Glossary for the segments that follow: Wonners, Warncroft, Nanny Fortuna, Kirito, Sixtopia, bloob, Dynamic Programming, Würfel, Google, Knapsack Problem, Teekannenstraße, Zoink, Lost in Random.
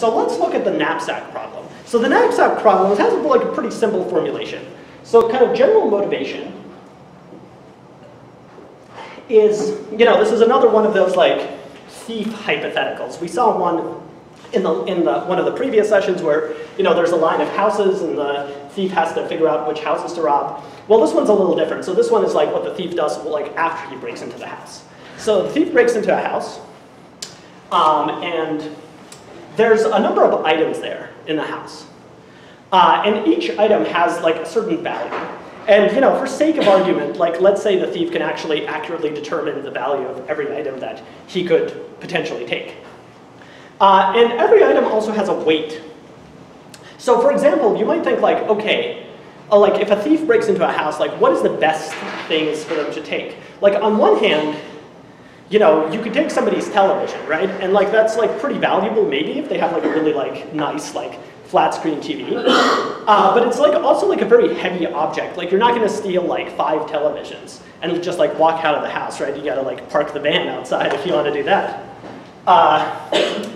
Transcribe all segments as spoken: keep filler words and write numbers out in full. So let's look at the knapsack problem. So the knapsack problem has like a pretty simple formulation. So kind of general motivation is, you know, this is another one of those like thief hypotheticals. We saw one in the in the one of the previous sessions where, you know, there's a line of houses and the thief has to figure out which houses to rob. Well, this one's a little different. So this one is like what the thief does like after he breaks into the house. So the thief breaks into a house, um, and there's a number of items there in the house. Uh, and each item has like a certain value. And, you know, for sake of argument, like let's say the thief can actually accurately determine the value of every item that he could potentially take. Uh, and every item also has a weight. So for example, you might think like, okay, uh, like if a thief breaks into a house, like what is the best things for them to take? Like on one hand, you know, you could take somebody's television, right? And like that's like pretty valuable maybe if they have like a really like nice like flat screen T V. Uh, but it's like also like a very heavy object. Like you're not gonna steal like five televisions and just like walk out of the house, right? You gotta like park the van outside if you wanna do that. Uh,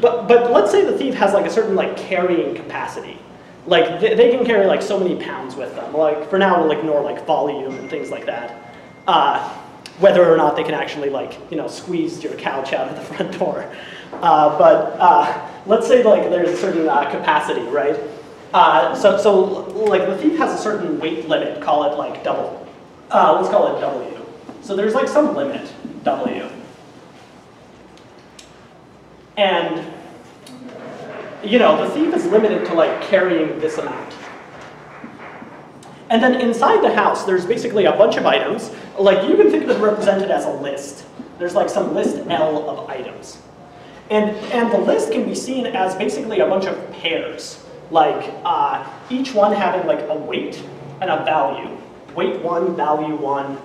but, but let's say the thief has like a certain like carrying capacity. Like they, they can carry like so many pounds with them. Like for now we'll ignore like volume and things like that. Uh, whether or not they can actually like, you know, squeeze your couch out of the front door. Uh, but uh, let's say like there's a certain uh, capacity, right? Uh, so, so like the thief has a certain weight limit, call it like double. Uh, let's call it W. So there's like some limit, W. And, you know, the thief is limited to like carrying this amount. And then inside the house, there's basically a bunch of items. Like you can think of it represented as a list. There's like some list L of items. And, and the list can be seen as basically a bunch of pairs. Like uh, each one having like a weight and a value. Weight one, value one.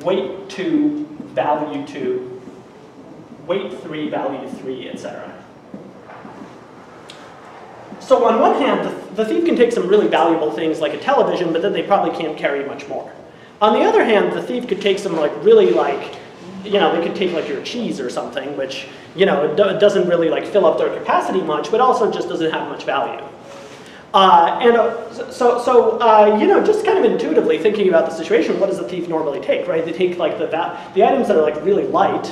Weight two, value two. Weight three, value three, et cetera. So on one hand, the, the thief can take some really valuable things like a television, but then they probably can't carry much more. On the other hand, the thief could take some like really like, you know, they could take like your cheese or something, which, you know, it do, doesn't really like fill up their capacity much, but also just doesn't have much value. Uh, and uh, so, so uh, you know, just kind of intuitively thinking about the situation, what does the thief normally take, right? They take like the, the items that are like really light,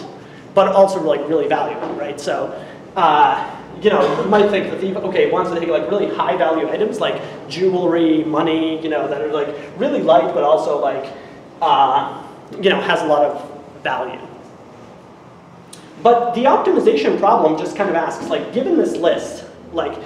but also like really valuable, right? So, uh, you know, you might think the thief, okay, wants to take like really high value items like jewelry, money, you know, that are like really light, but also like, uh, you know, has a lot of value. But the optimization problem just kind of asks, like, given this list, like,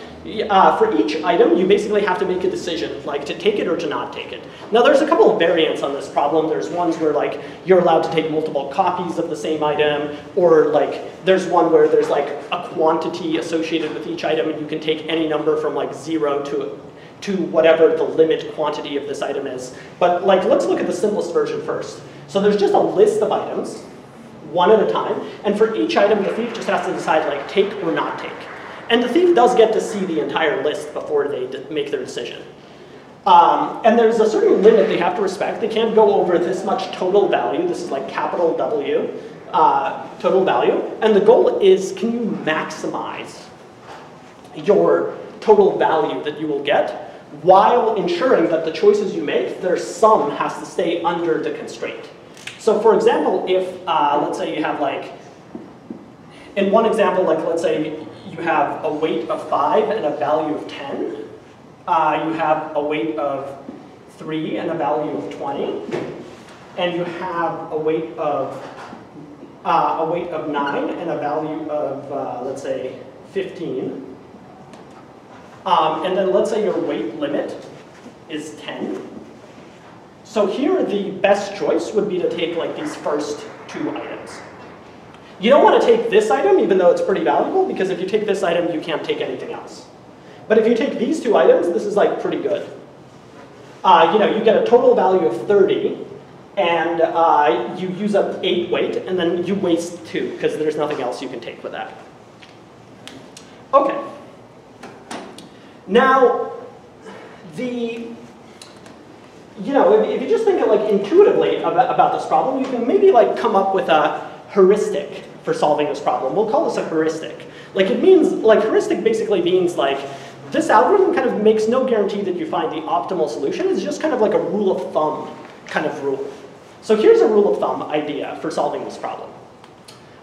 uh, for each item, you basically have to make a decision, like, to take it or to not take it. Now, there's a couple of variants on this problem. There's ones where, like, you're allowed to take multiple copies of the same item, or, like, there's one where there's, like, a quantity associated with each item, and you can take any number from, like, zero to, to whatever the limit quantity of this item is. But, like, let's look at the simplest version first. So there's just a list of items, one at a time, and for each item, the thief just has to decide, like, take or not take. And the thief does get to see the entire list before they make their decision. Um, and there's a certain limit they have to respect. They can't go over this much total value. This is like capital W, uh, total value. And the goal is, can you maximize your total value that you will get while ensuring that the choices you make, their sum has to stay under the constraint. So for example, if uh, let's say you have like, in one example, like let's say, you have a weight of five and a value of ten. Uh, you have a weight of three and a value of twenty. And you have a weight of uh, a weight of nine and a value of, uh, let's say, fifteen. Um, and then let's say your weight limit is ten. So here the best choice would be to take like these first two items. You don't want to take this item, even though it's pretty valuable, because if you take this item, you can't take anything else. But if you take these two items, this is like pretty good. Uh, you know, you get a total value of thirty, and uh, you use up eight weight, and then you waste two, because there's nothing else you can take with that. Okay. Now, the... You know, if, if you just think of, like, intuitively about, about this problem, you can maybe like come up with a heuristic for solving this problem. We'll call this a heuristic. Like it means, like heuristic basically means like this algorithm kind of makes no guarantee that you find the optimal solution. It's just kind of like a rule of thumb kind of rule. So here's a rule of thumb idea for solving this problem.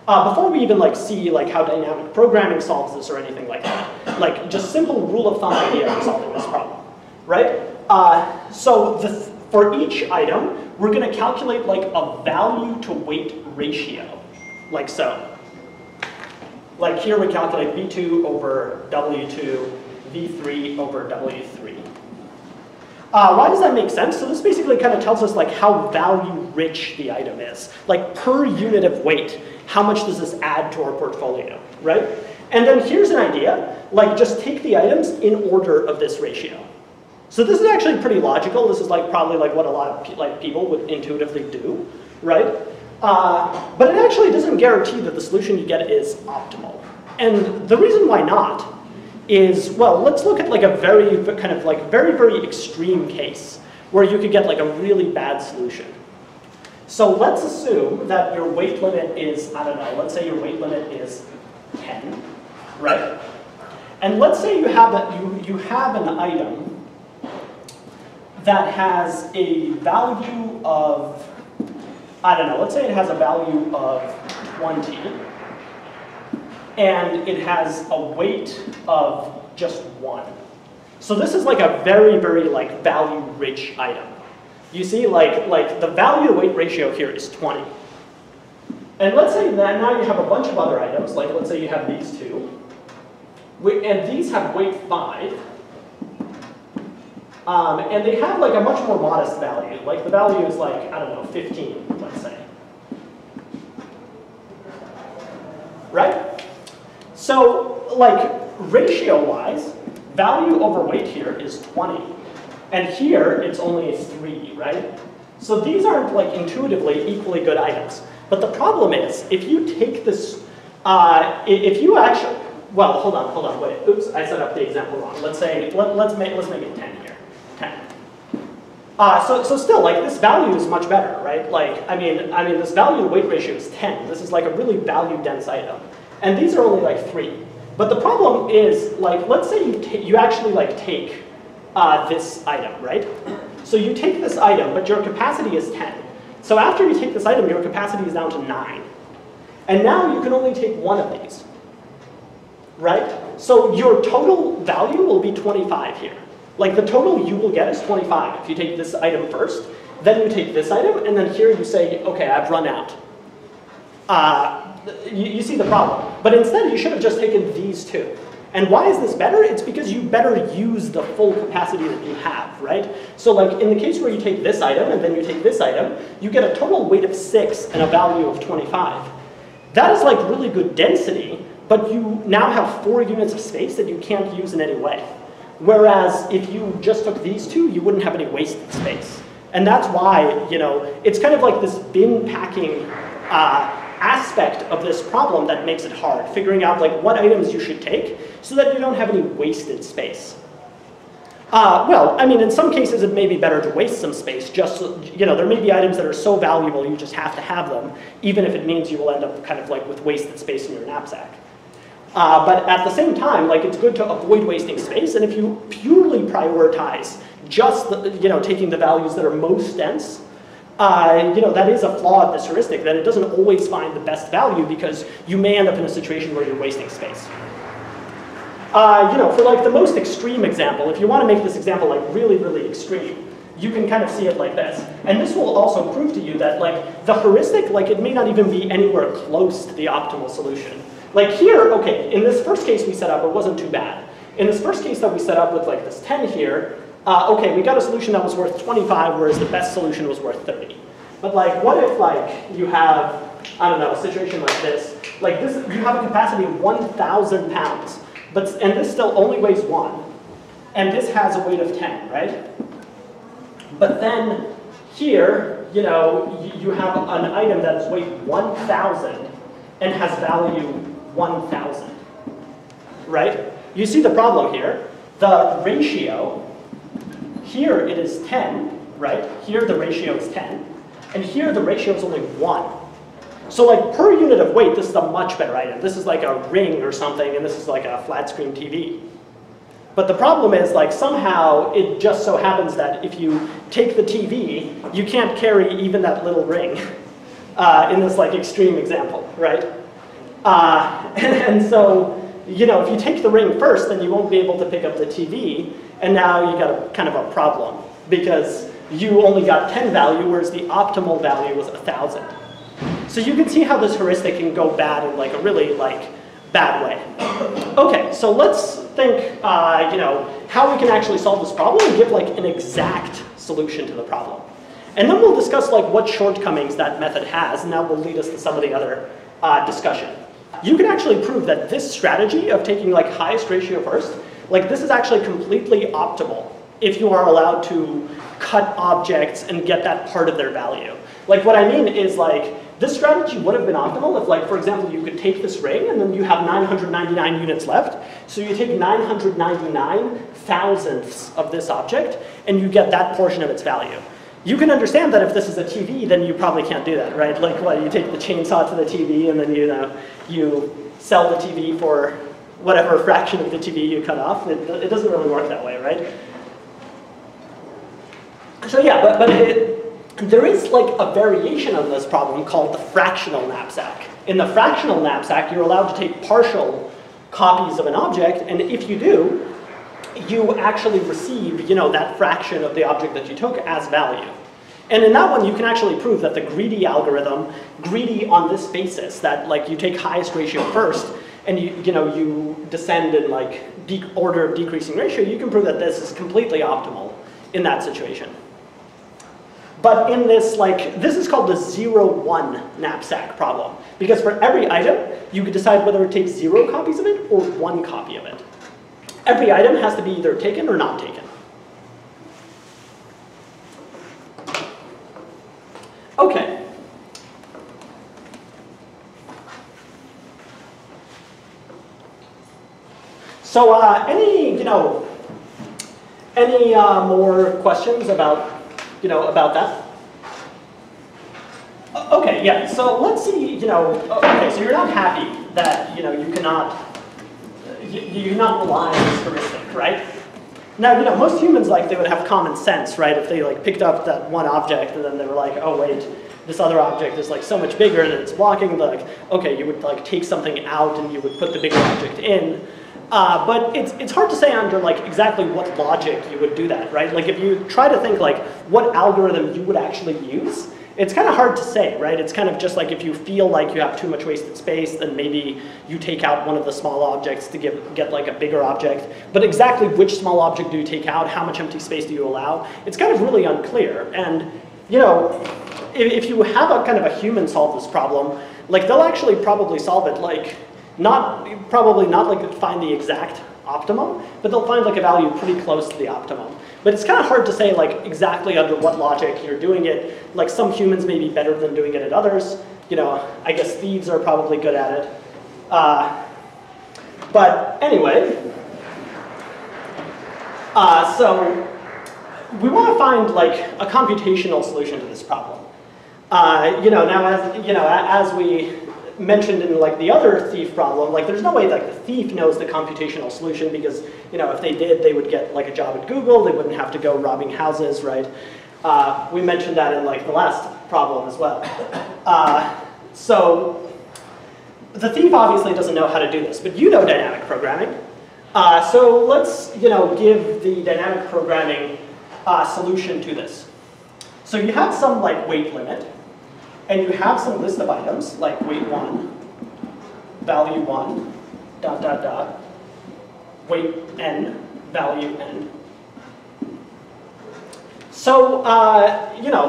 Uh, before we even like see like how dynamic programming solves this or anything like that, like just simple rule of thumb idea for solving this problem, right? Uh, so the, for each item, we're going to calculate like a value to weight ratio, like so. Like here we calculate V two over W two, V three over W three. Uh, why does that make sense? So this basically kind of tells us like how value rich the item is. Like per unit of weight, how much does this add to our portfolio, right? And then here's an idea, like just take the items in order of this ratio. So this is actually pretty logical. This is like probably like what a lot of pe like people would intuitively do, right? Uh, but it actually doesn't guarantee that the solution you get is optimal. And the reason why not is, well, let's look at like a very kind of like very, very extreme case where you could get like a really bad solution. So let's assume that your weight limit is, I don't know, let's say your weight limit is ten, right? And let's say you have, a, you, you have an item that has a value of, I don't know, let's say it has a value of twenty, and it has a weight of just one. So this is like a very, very like value-rich item. You see, like, like the value-to-weight ratio here is twenty. And let's say that now you have a bunch of other items, like let's say you have these two, and these have weight five. Um, and they have like a much more modest value. Like the value is like, I don't know, fifteen, let's say. Right? So like ratio-wise, value over weight here is twenty. And here it's only three, right? So these aren't like intuitively equally good items. But the problem is, if you take this, uh, if you actually, well, hold on, hold on, wait. Oops, I set up the example wrong. Let's say, let, let's, make, let's make it ten here. Uh, so, so still, like this value is much better, right? Like, I mean, I mean, this value-to-weight ratio is ten. This is like a really value-dense item, and these are only like three. But the problem is, like, let's say you you actually like take uh, this item, right? So you take this item, but your capacity is ten. So after you take this item, your capacity is down to nine, and now you can only take one of these, right? So your total value will be twenty-five here. Like the total you will get is twenty-five. If you take this item first, then you take this item, and then here you say, okay, I've run out. Uh, you, you see the problem. But instead, you should have just taken these two. And why is this better? It's because you better use the full capacity that you have, right? So like in the case where you take this item, and then you take this item, you get a total weight of six and a value of twenty-five. That is like really good density, but you now have four units of space that you can't use in any way. Whereas if you just took these two, you wouldn't have any wasted space. And that's why, you know, it's kind of like this bin packing uh, aspect of this problem that makes it hard, figuring out like what items you should take so that you don't have any wasted space. Uh, well, I mean, in some cases it may be better to waste some space. Just, you know, there may be items that are so valuable you just have to have them, even if it means you will end up kind of like with wasted space in your knapsack. Uh, but at the same time, like it's good to avoid wasting space, and if you purely prioritize just the, you know, taking the values that are most dense, uh, you know, that is a flaw of this heuristic, that it doesn't always find the best value because you may end up in a situation where you're wasting space. Uh, you know, for like the most extreme example, if you want to make this example like really, really extreme, you can kind of see it like this. And this will also prove to you that like the heuristic, like it may not even be anywhere close to the optimal solution. Like here, okay, in this first case we set up, it wasn't too bad. In this first case that we set up with like this ten here, uh, okay, we got a solution that was worth twenty-five, whereas the best solution was worth thirty. But like, what if like you have, I don't know, a situation like this. Like this, you have a capacity of one thousand pounds, but, and this still only weighs one. And this has a weight of ten, right? But then here, you know, you have an item that's weight one thousand and has value one thousand, right? You see the problem here. The ratio, here it is ten, right? Here the ratio is ten, and here the ratio is only one. So like per unit of weight, this is a much better item. This is like a ring or something, and this is like a flat screen T V. But the problem is, like, somehow it just so happens that if you take the T V, you can't carry even that little ring uh, in this like extreme example, right? Uh, and, and so, you know, if you take the ring first, then you won't be able to pick up the T V, and now you got a kind of a problem because you only got ten value, whereas the optimal value was a thousand. So you can see how this heuristic can go bad in like a really like bad way. Okay, so let's think, uh, you know, how we can actually solve this problem and give like an exact solution to the problem. And then we'll discuss like what shortcomings that method has, and that will lead us to some of the other uh, discussion. You can actually prove that this strategy of taking like highest ratio first, like this is actually completely optimal if you are allowed to cut objects and get that part of their value. Like what I mean is like, this strategy would have been optimal if, like, for example, you could take this ring and then you have nine hundred ninety-nine units left. So you take nine hundred ninety-nine thousandths of this object and you get that portion of its value. You can understand that if this is a T V, then you probably can't do that, right? Like, well, you take the chainsaw to the T V and then, you know, you sell the T V for whatever fraction of the T V you cut off. It, it doesn't really work that way, right? So yeah, but, but it... there is like a variation of this problem called the fractional knapsack. In the fractional knapsack, you're allowed to take partial copies of an object, and if you do, you actually receive, you know, that fraction of the object that you took as value. And in that one, you can actually prove that the greedy algorithm, greedy on this basis, that like you take highest ratio first, and you, you know, you descend in like order of decreasing ratio, you can prove that this is completely optimal in that situation. But in this, like, this is called the zero one knapsack problem. Because for every item, you could decide whether it takes zero copies of it or one copy of it. Every item has to be either taken or not taken. Okay. So uh, any, you know, any uh, more questions about you know, about that? Okay, yeah, so let's see, you know, okay, so you're not happy that, you know, you cannot, you, you're not relying on this heuristic, right? Now, you know, most humans, like, they would have common sense, right, if they, like, picked up that one object and then they were like, oh, wait, this other object is, like, so much bigger and it's blocking, like, okay, you would, like, take something out and you would put the bigger object in. Uh, but it's, it's hard to say under like exactly what logic you would do that, right? Like if you try to think like what algorithm you would actually use, it's kind of hard to say, right? It's kind of just like if you feel like you have too much wasted space, then maybe you take out one of the small objects to give, get like a bigger object. But exactly which small object do you take out? How much empty space do you allow? It's kind of really unclear. And you know, if, if you have a kind of a human solve this problem, like they'll actually probably solve it like Not, probably not like find the exact optimum, but they'll find like a value pretty close to the optimum. But it's kind of hard to say like exactly under what logic you're doing it. Like some humans may be better than doing it at others. You know, I guess thieves are probably good at it. Uh, but anyway, uh, so we want to find like a computational solution to this problem. Uh, you know, now as, you know, as we mentioned in like the other thief problem, like there's no way like the thief knows the computational solution because you know if they did they would get like a job at Google, they wouldn't have to go robbing houses, right? Uh, we mentioned that in like the last problem as well. Uh, so the thief obviously doesn't know how to do this, but you know dynamic programming. Uh, so let's you know give the dynamic programming uh, solution to this. So you have some like weight limit. And you have some list of items, like weight one, value one, dot, dot, dot, weight n, value n. So, uh, you know,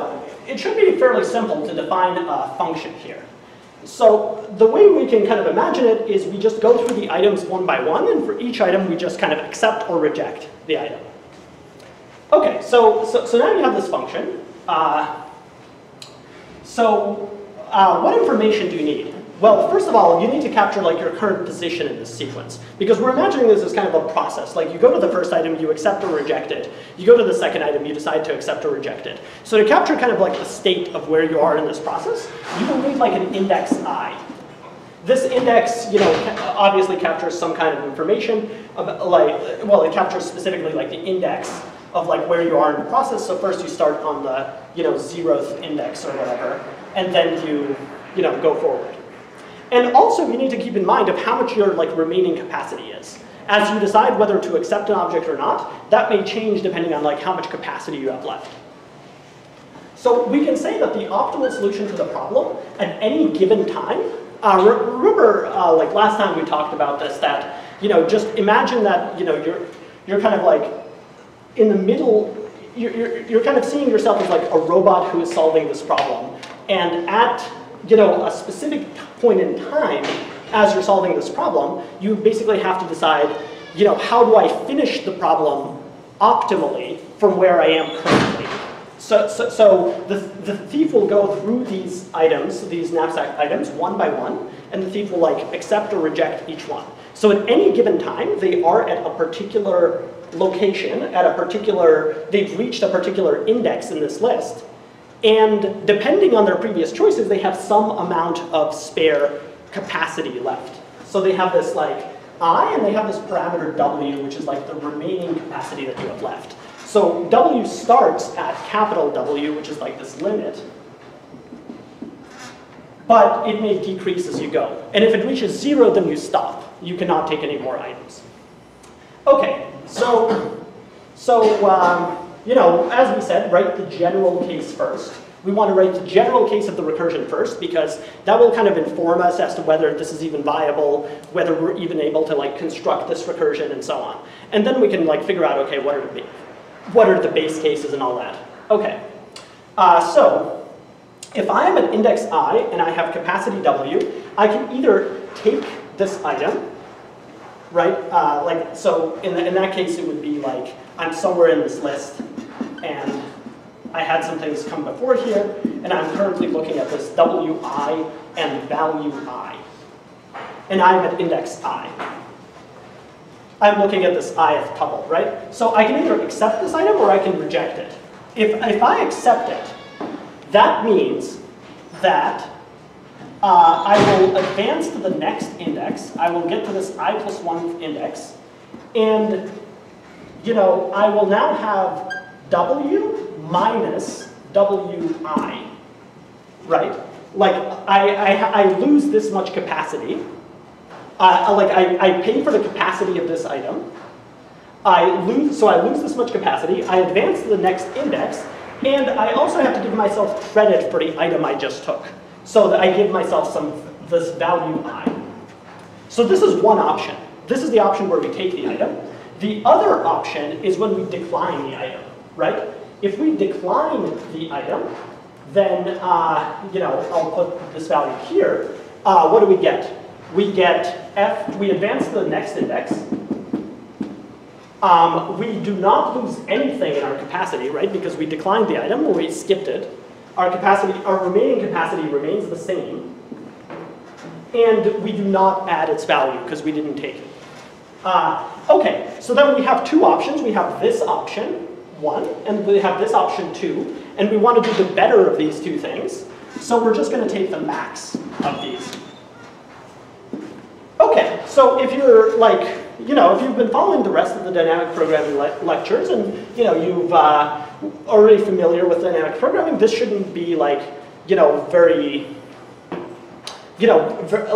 it should be fairly simple to define a function here. So the way we can kind of imagine it is we just go through the items one by one, and for each item we just kind of accept or reject the item. Okay, so, so, so now you have this function. Uh, So uh, what information do you need? Well, first of all, you need to capture like your current position in this sequence, because we're imagining this as kind of a process. Like you go to the first item, you accept or reject it. You go to the second item, you decide to accept or reject it. So to capture kind of like the state of where you are in this process, you will need like an index I. This index, you know, obviously captures some kind of information about, like, well, it captures specifically like the index of like where you are in the process. So first you start on the, you know, zeroth index or whatever, and then you, you know, go forward. And also you need to keep in mind of how much your like remaining capacity is. As you decide whether to accept an object or not, that may change depending on like how much capacity you have left. So we can say that the optimal solution to the problem at any given time, uh, re remember uh, like last time we talked about this, that, you know, just imagine that, you know, you're, you're kind of like in the middle, you're, you're, you're kind of seeing yourself as like a robot who is solving this problem. And at, you know, a specific point in time, as you're solving this problem, you basically have to decide, you know, how do I finish the problem optimally from where I am currently? So, so, so the, the thief will go through these items, these knapsack items, one by one, and the thief will like accept or reject each one. So at any given time, they are at a particular location, at a particular, they've reached a particular index in this list. And depending on their previous choices, they have some amount of spare capacity left. So they have this like I, and they have this parameter W, which is like the remaining capacity that you have left. So W starts at capital W, which is like this limit, but it may decrease as you go. And if it reaches zero, then you stop. You cannot take any more items. Okay, so, so, um, you know, as we said, write the general case first. We want to write the general case of the recursion first, because that will kind of inform us as to whether this is even viable, whether we're even able to like construct this recursion and so on. And then we can like figure out, okay, what are the, what are the base cases and all that. Okay, uh, so if I am an index I and I have capacity W, I can either take this item, right? Uh, like, so in, the, in that case it would be like, I'm somewhere in this list, and I had some things come before here, and I'm currently looking at this W I and value I. And I'm at index I. I'm looking at this ith tuple, right? So I can either accept this item or I can reject it. If, if I accept it, that means that uh, I will advance to the next index. I will get to this I plus one index, and you know, I will now have W minus W I, right? Like, I, I, I lose this much capacity. Uh, like, I, I pay for the capacity of this item. I lose, so I lose this much capacity. I advance to the next index, and I also have to give myself credit for the item I just took, so that I give myself some, this value I. So this is one option. This is the option where we take the item. The other option is when we decline the item, right? If we decline the item, then, uh, you know, I'll put this value here. Uh, what do we get? We get F, we advance to the next index. Um, we do not lose anything in our capacity, right? Because we declined the item, or we skipped it. Our capacity, our remaining capacity remains the same. And we do not add its value because we didn't take it. Uh, okay, so then we have two options. We have this option, one, and we have this option, two, and we want to do the better of these two things, so we're just going to take the max of these. Okay, so if you're like, you know, if you've been following the rest of the dynamic programming le lectures and, you know, you've uh, already familiar with dynamic programming, this shouldn't be like, you know, very, you know,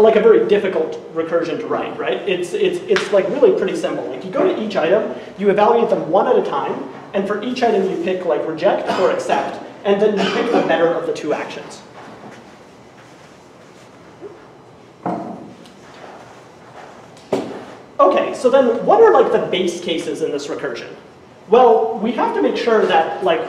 like a very difficult recursion to write, right? It's, it's, it's like really pretty simple. Like you go to each item, you evaluate them one at a time, and for each item you pick like reject or accept, and then you pick the better of the two actions. Okay, so then what are like the base cases in this recursion? Well, we have to make sure that like,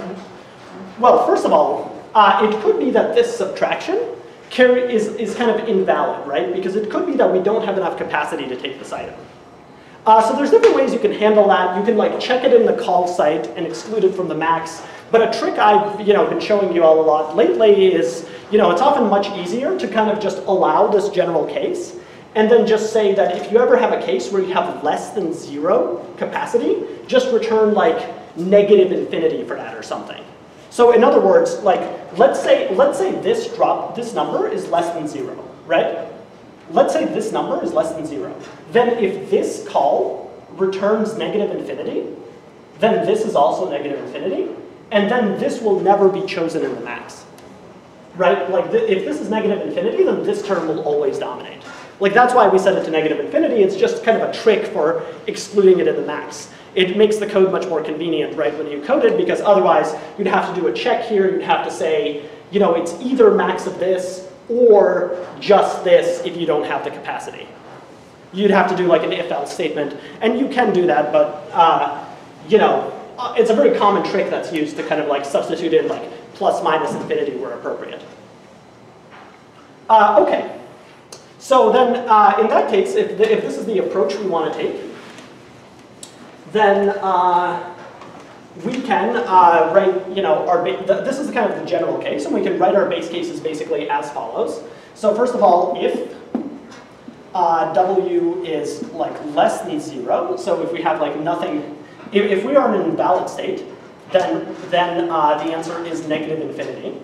well, first of all, uh, it could be that this subtraction carry is, is kind of invalid, right? Because it could be that we don't have enough capacity to take this item. Uh, so there's different ways you can handle that. You can like check it in the call site and exclude it from the max. But a trick I've, you know, been showing you all a lot lately is you know, it's often much easier to kind of just allow this general case and then just say that if you ever have a case where you have less than zero capacity, just return like negative infinity for that or something. So in other words, like let's say let's say this drop this number is less than zero, right? Let's say this number is less than zero. Then if this call returns negative infinity, then this is also negative infinity, and then this will never be chosen in the max, right? Like th if this is negative infinity, then this term will always dominate. Like that's why we set it to negative infinity. It's just kind of a trick for excluding it in the max. It makes the code much more convenient, right, when you code it, because otherwise you'd have to do a check here. You'd have to say, you know, it's either max of this or just this if you don't have the capacity. You'd have to do like an if-else statement, and you can do that, but uh, you know, it's a very common trick that's used to kind of like substitute in like plus minus infinity where appropriate. Uh, okay. So then, uh, in that case, if, the, if this is the approach we want to take, then uh, we can uh, write, you know, our ba the, this is kind of the general case, and we can write our base cases basically as follows. So first of all, if uh, W is like less than zero, so if we have like nothing, if, if we are in an invalid state, then then uh, the answer is negative infinity.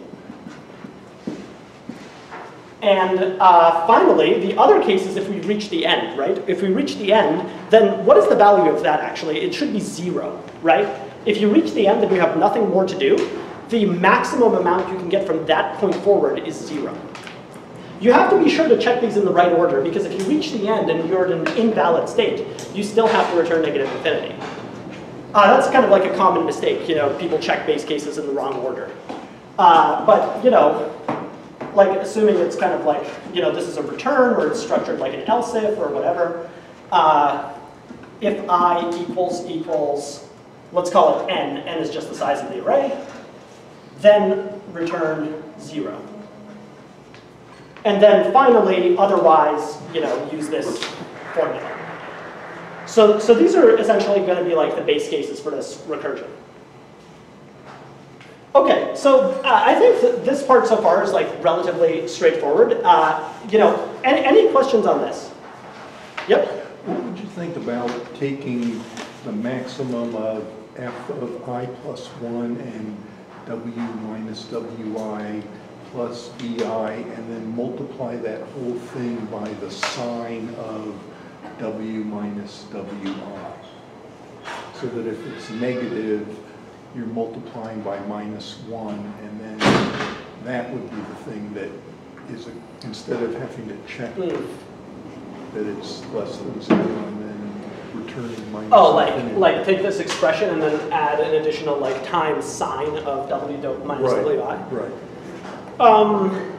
And uh, finally, the other case is if we reach the end, right? If we reach the end, then what is the value of that actually? It should be zero, right? If you reach the end, then you have nothing more to do. The maximum amount you can get from that point forward is zero. You have to be sure to check these in the right order, because if you reach the end and you're in an invalid state, you still have to return negative infinity. Uh, that's kind of like a common mistake, you know, people check base cases in the wrong order. Uh, but, you know, like assuming it's kind of like, you know, this is a return or it's structured like an else if or whatever. Uh, if I equals equals, let's call it n, n is just the size of the array, then return zero. And then finally, otherwise, you know, use this formula. So, so these are essentially going to be like the base cases for this recursion. Okay, so uh, I think that this part so far is like relatively straightforward. Uh, you know, any, any questions on this? Yep? What would you think about taking the maximum of f of I plus one and w minus wi plus bi, and then multiply that whole thing by the sine of w minus wi? So that if it's negative, you're multiplying by minus one, and then that would be the thing that is, a, instead of having to check mm. that it's less than zero and then returning minus one. Oh, like, like take this expression and then add an additional like times sine of w minus right, wi. Right. Um,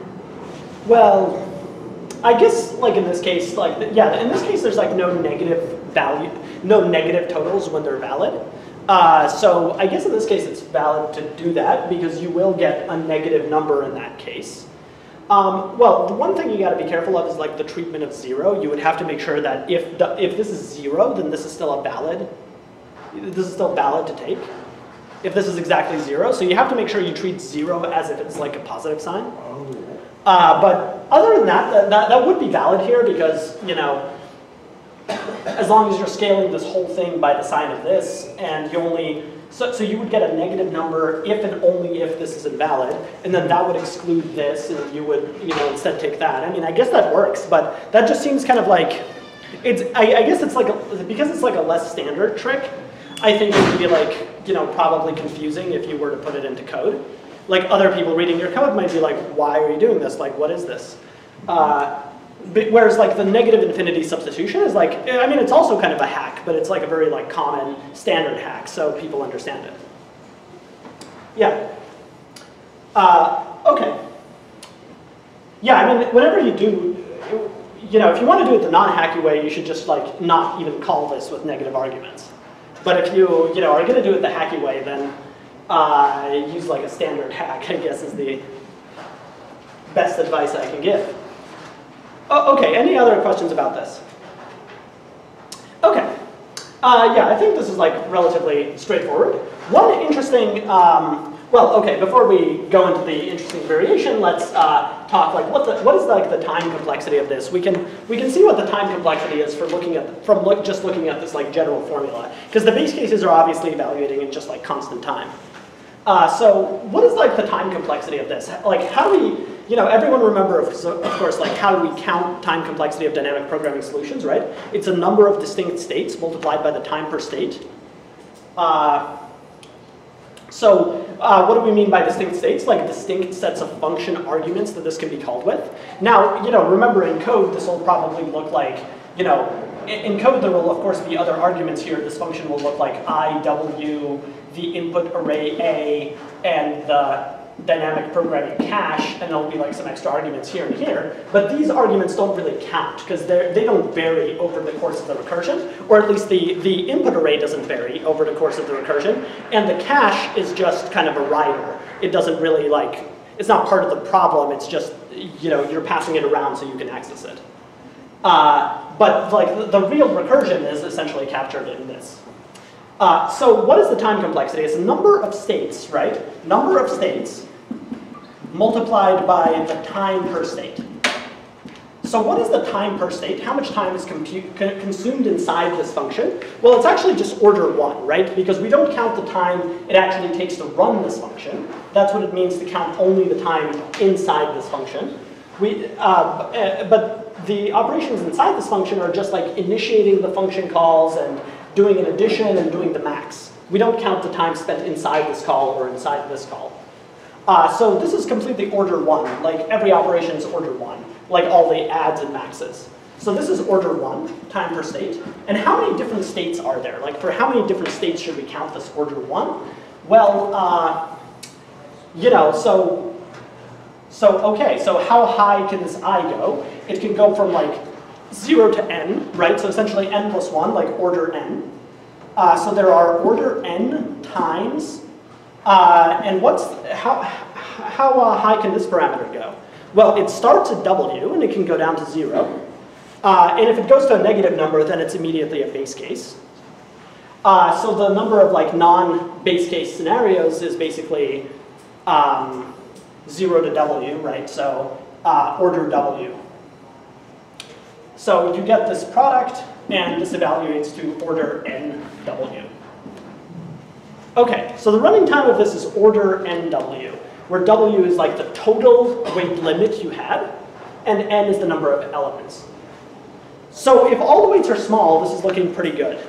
well, I guess like in this case, like, yeah, in this case there's like no negative value, no negative totals when they're valid. Uh, so I guess in this case it's valid to do that, because you will get a negative number in that case. Um, well, the one thing you got to be careful of is like the treatment of zero. You would have to make sure that if the, if this is zero, then this is still a valid. This is still valid to take. If this is exactly zero, so you have to make sure you treat zero as if it's like a positive sign. Uh, but other than that, that, that, that would be valid here, because you know. As long as you're scaling this whole thing by the sine of this, and you only, so, so you would get a negative number if and only if this is invalid, and then that would exclude this, and you would, you know, instead take that. I mean, I guess that works, but that just seems kind of like, it's, I, I guess it's like, a, because it's like a less standard trick, I think it would be like, you know, probably confusing if you were to put it into code. Like other people reading your code might be like, why are you doing this? Like, what is this? Uh, But whereas like the negative infinity substitution is like, I mean, it's also kind of a hack, but it's like a very like common standard hack, so people understand it. Yeah. Uh, okay. Yeah, I mean, whenever you do, you know, if you want to do it the non-hacky way, you should just like not even call this with negative arguments. But if you, you know, are going to do it the hacky way, then uh, use like a standard hack, I guess, is the best advice I can give. Oh, okay, any other questions about this? Okay, uh, yeah, I think this is like relatively straightforward. One interesting um, Well, okay, before we go into the interesting variation, let's uh, talk like what, the, what is like the time complexity of this. We can, we can see what the time complexity is for looking at, from look, just looking at this like general formula, because the base cases are obviously evaluating in just like constant time. Uh, so what is like the time complexity of this? Like how do we, you know, everyone remember, of, of course, like how do we count time complexity of dynamic programming solutions, right? It's a number of distinct states multiplied by the time per state. Uh, so uh, what do we mean by distinct states? Like distinct sets of function arguments that this can be called with. Now, you know, remember in code, this will probably look like, you know, in code there will of course be other arguments here. This function will look like I, W, the input array A, and the dynamic programming cache, and there'll be like some extra arguments here and here. But these arguments don't really count because they don't vary over the course of the recursion, or at least the, the input array doesn't vary over the course of the recursion, and the cache is just kind of a rider. It doesn't really like, it's not part of the problem, it's just, you know, you're passing it around so you can access it. Uh, but like the, the real recursion is essentially captured in this. Uh, so what is the time complexity? It's a number of states, right? Number of states multiplied by the time per state. So what is the time per state? How much time is consumed inside this function? Well, it's actually just order one, right? Because we don't count the time it actually takes to run this function. That's what it means to count only the time inside this function. We, uh, but the operations inside this function are just like initiating the function calls and doing an addition and doing the max. We don't count the time spent inside this call or inside this call. Uh, so this is completely order one, like every operation is order one, like all the adds and maxes. So this is order one, time per state. And how many different states are there? Like for how many different states should we count this order one? Well, uh, you know, so, so okay, so how high can this I go? It can go from like zero to n, right? So essentially n plus one, like order n. Uh, so there are order n times, uh, and what's, how, how uh, high can this parameter go? Well, it starts at w, and it can go down to zero. Uh, and if it goes to a negative number, then it's immediately a base case. Uh, so the number of like non-base case scenarios is basically um, zero to w, right? So uh, order w. So you get this product, and this evaluates to order n w. Okay, so the running time of this is order n w, where w is like the total weight limit you had, and n is the number of elements. So if all the weights are small, this is looking pretty good.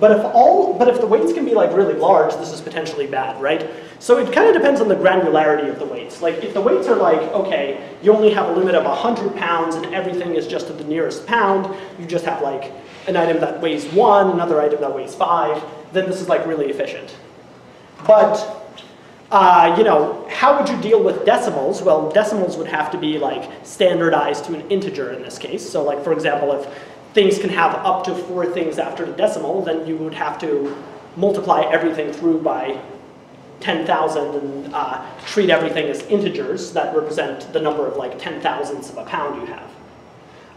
But if all, but if the weights can be like really large, this is potentially bad, right? So it kind of depends on the granularity of the weights. Like if the weights are like, okay, you only have a limit of one hundred pounds and everything is just to the nearest pound, you just have like an item that weighs one, another item that weighs five, then this is like really efficient. But, uh, you know, how would you deal with decimals? Well, decimals would have to be like standardized to an integer in this case. So like for example, if things can have up to four things after the decimal, then you would have to multiply everything through by ten thousand and uh, treat everything as integers that represent the number of like ten thousandths of a pound you have.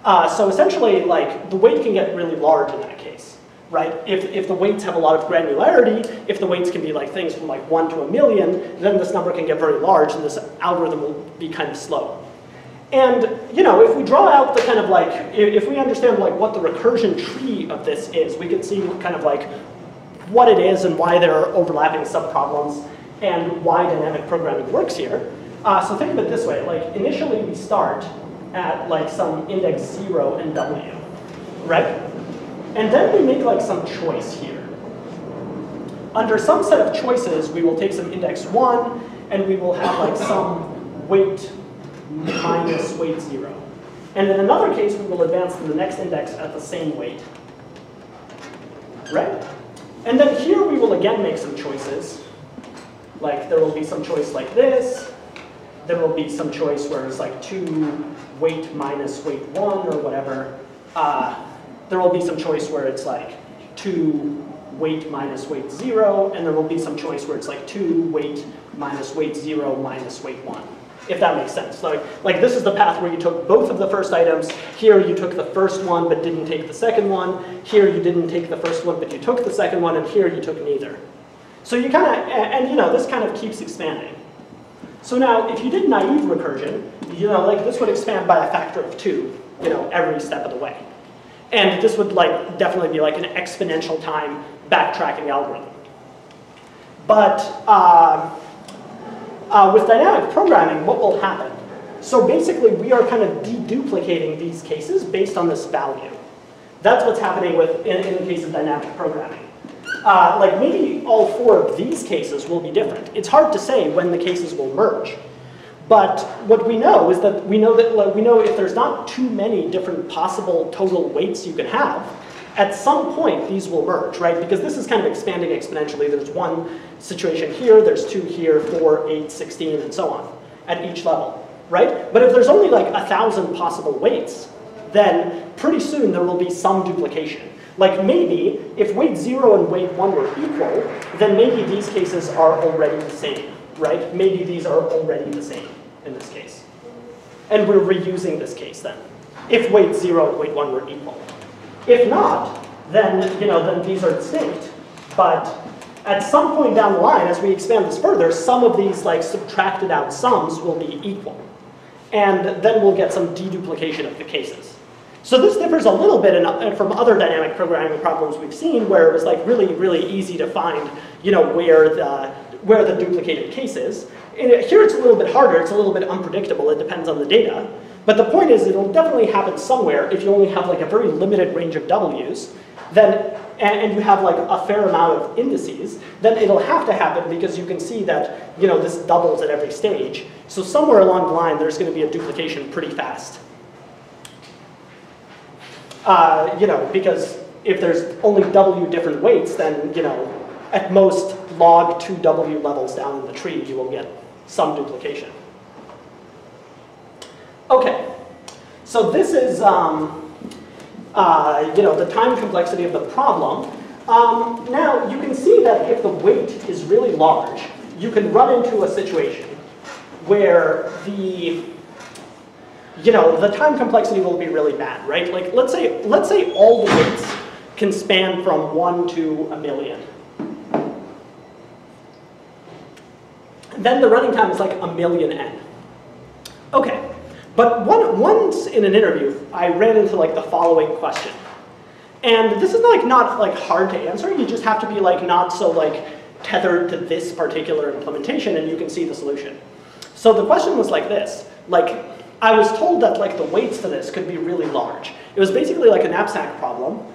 Uh, so essentially, like the weight can get really large in that case, right? If, if the weights have a lot of granularity, if the weights can be like things from like one to a million, then this number can get very large and this algorithm will be kind of slow. And, you know, if we draw out the kind of like, if we understand like what the recursion tree of this is, we can see kind of like what it is and why there are overlapping subproblems and why dynamic programming works here. Uh, so think of it this way, like initially we start at like some index zero and w, right? And then we make like some choice here. Under some set of choices, we will take some index one and we will have like some weight minus weight zero. And in another case, we will advance to the next index at the same weight, right? And then here we will again make some choices. Like there will be some choice like this. There will be some choice where it's like two weight minus weight one or whatever. Uh, there will be some choice where it's like two weight minus weight zero. And there will be some choice where it's like two weight minus weight zero minus weight one. If that makes sense. Like, like this is the path where you took both of the first items. Here you took the first one but didn't take the second one. Here you didn't take the first one but you took the second one, and here you took neither. So you kind of, and you know, this kind of keeps expanding. So now, if you did naive recursion, you know, like this would expand by a factor of two, you know, every step of the way. And this would like definitely be like an exponential time backtracking algorithm. But uh, uh, with dynamic programming, what will happen? So basically, we are kind of deduplicating these cases based on this value. That's what's happening with in, in the case of dynamic programming. Uh, like maybe all four of these cases will be different. It's hard to say when the cases will merge. But what we know is that we know that like, we know if there's not too many different possible total weights you can have, at some point these will merge, right? Because this is kind of expanding exponentially. There's one situation here, there's two here, four, eight, sixteen, and so on at each level, right? But if there's only like a thousand possible weights, then pretty soon there will be some duplication. Like maybe if weight zero and weight one were equal, then maybe these cases are already the same, right? Maybe these are already the same in this case. And we're reusing this case then, if weight zero and weight one were equal. If not, then, you know, then these are distinct. But at some point down the line, as we expand this further, some of these like subtracted out sums will be equal. And then we'll get some deduplication of the cases. So this differs a little bit in, from other dynamic programming problems we've seen where it was like really, really easy to find, you know, where the, where the duplicated case is. And here it's a little bit harder, it's a little bit unpredictable, it depends on the data. But the point is it'll definitely happen somewhere if you only have like a very limited range of W's, then, and you have like a fair amount of indices, then it'll have to happen because you can see that, you know, this doubles at every stage. So somewhere along the line there's going to be a duplication pretty fast. Uh, you know, because if there's only W different weights, then, you know, at most log two W levels down in the tree, you will get some duplication. Okay, so this is, um, uh, you know, the time complexity of the problem. Um, now, you can see that if the weight is really large, you can run into a situation where the you know, the time complexity will be really bad, right? Like, let's say, let's say all the weights can span from one to a million. Then the running time is like a million n. Okay, but one, once in an interview, I ran into like the following question. And this is like not like hard to answer, you just have to be like not so like tethered to this particular implementation and you can see the solution. So the question was like this, like, I was told that like the weights to this could be really large. It was basically like a knapsack problem.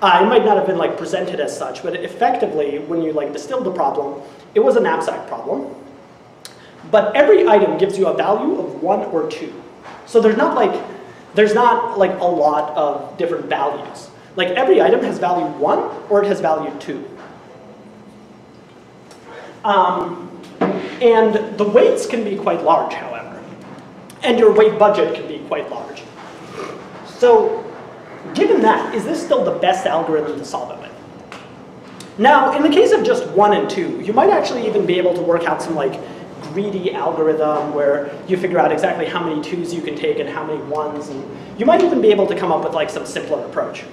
Uh, it might not have been like presented as such, but effectively when you like distilled the problem, it was a knapsack problem. But every item gives you a value of one or two. So there's not like, there's not like a lot of different values. Like every item has value one or it has value two. Um, and the weights can be quite large, however. And your weight budget can be quite large. So given that, is this still the best algorithm to solve it with? Now, in the case of just one and two, you might actually even be able to work out some like greedy algorithm where you figure out exactly how many twos you can take and how many ones, and you might even be able to come up with like some simpler approach.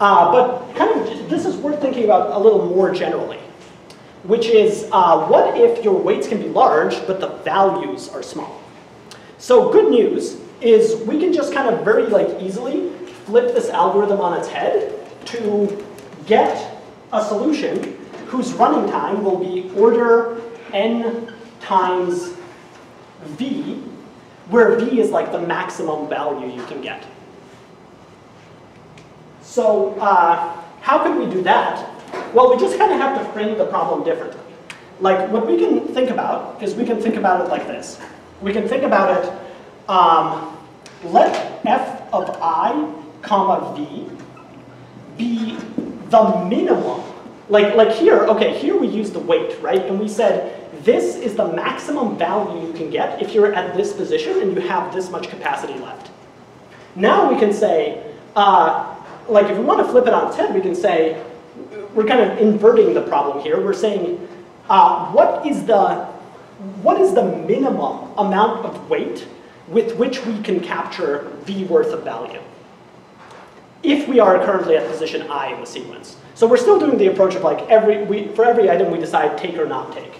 Uh, but kind of this is worth thinking about a little more generally, which is uh, what if your weights can be large but the values are small? So good news is we can just kind of very like easily flip this algorithm on its head to get a solution whose running time will be order n times v, where v is like the maximum value you can get. So uh, how could we do that? Well, we just kind of have to frame the problem differently. Like what we can think about is we can think about it like this. We can think about it, um, let f of I, comma, v be the minimum. Like, like here, okay, here we use the weight, right? And we said this is the maximum value you can get if you're at this position and you have this much capacity left. Now we can say, uh, like if we want to flip it on its head, we can say, we're kind of inverting the problem here. We're saying, uh, what is the What is the minimum amount of weight with which we can capture V worth of value? if we are currently at position I in the sequence. So we're still doing the approach of like every, we, for every item we decide take or not take.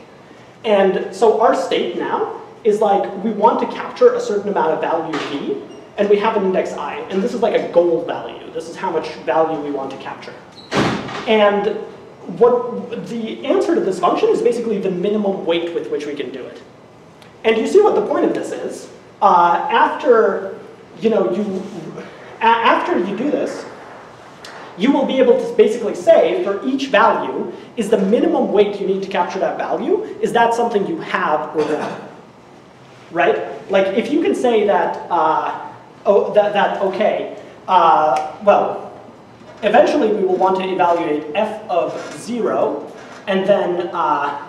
And so our state now is like we want to capture a certain amount of value V, and we have an index I, and this is like a goal value. This is how much value we want to capture. And what the answer to this function is basically the minimum weight with which we can do it. And you see what the point of this is. Uh, after you know you, after you do this, you will be able to basically say for each value, is the minimum weight you need to capture that value? Is that something you have or not? Right? Like if you can say that, uh, oh, that, that okay, uh, well. Eventually, we will want to evaluate f of zero, and then uh,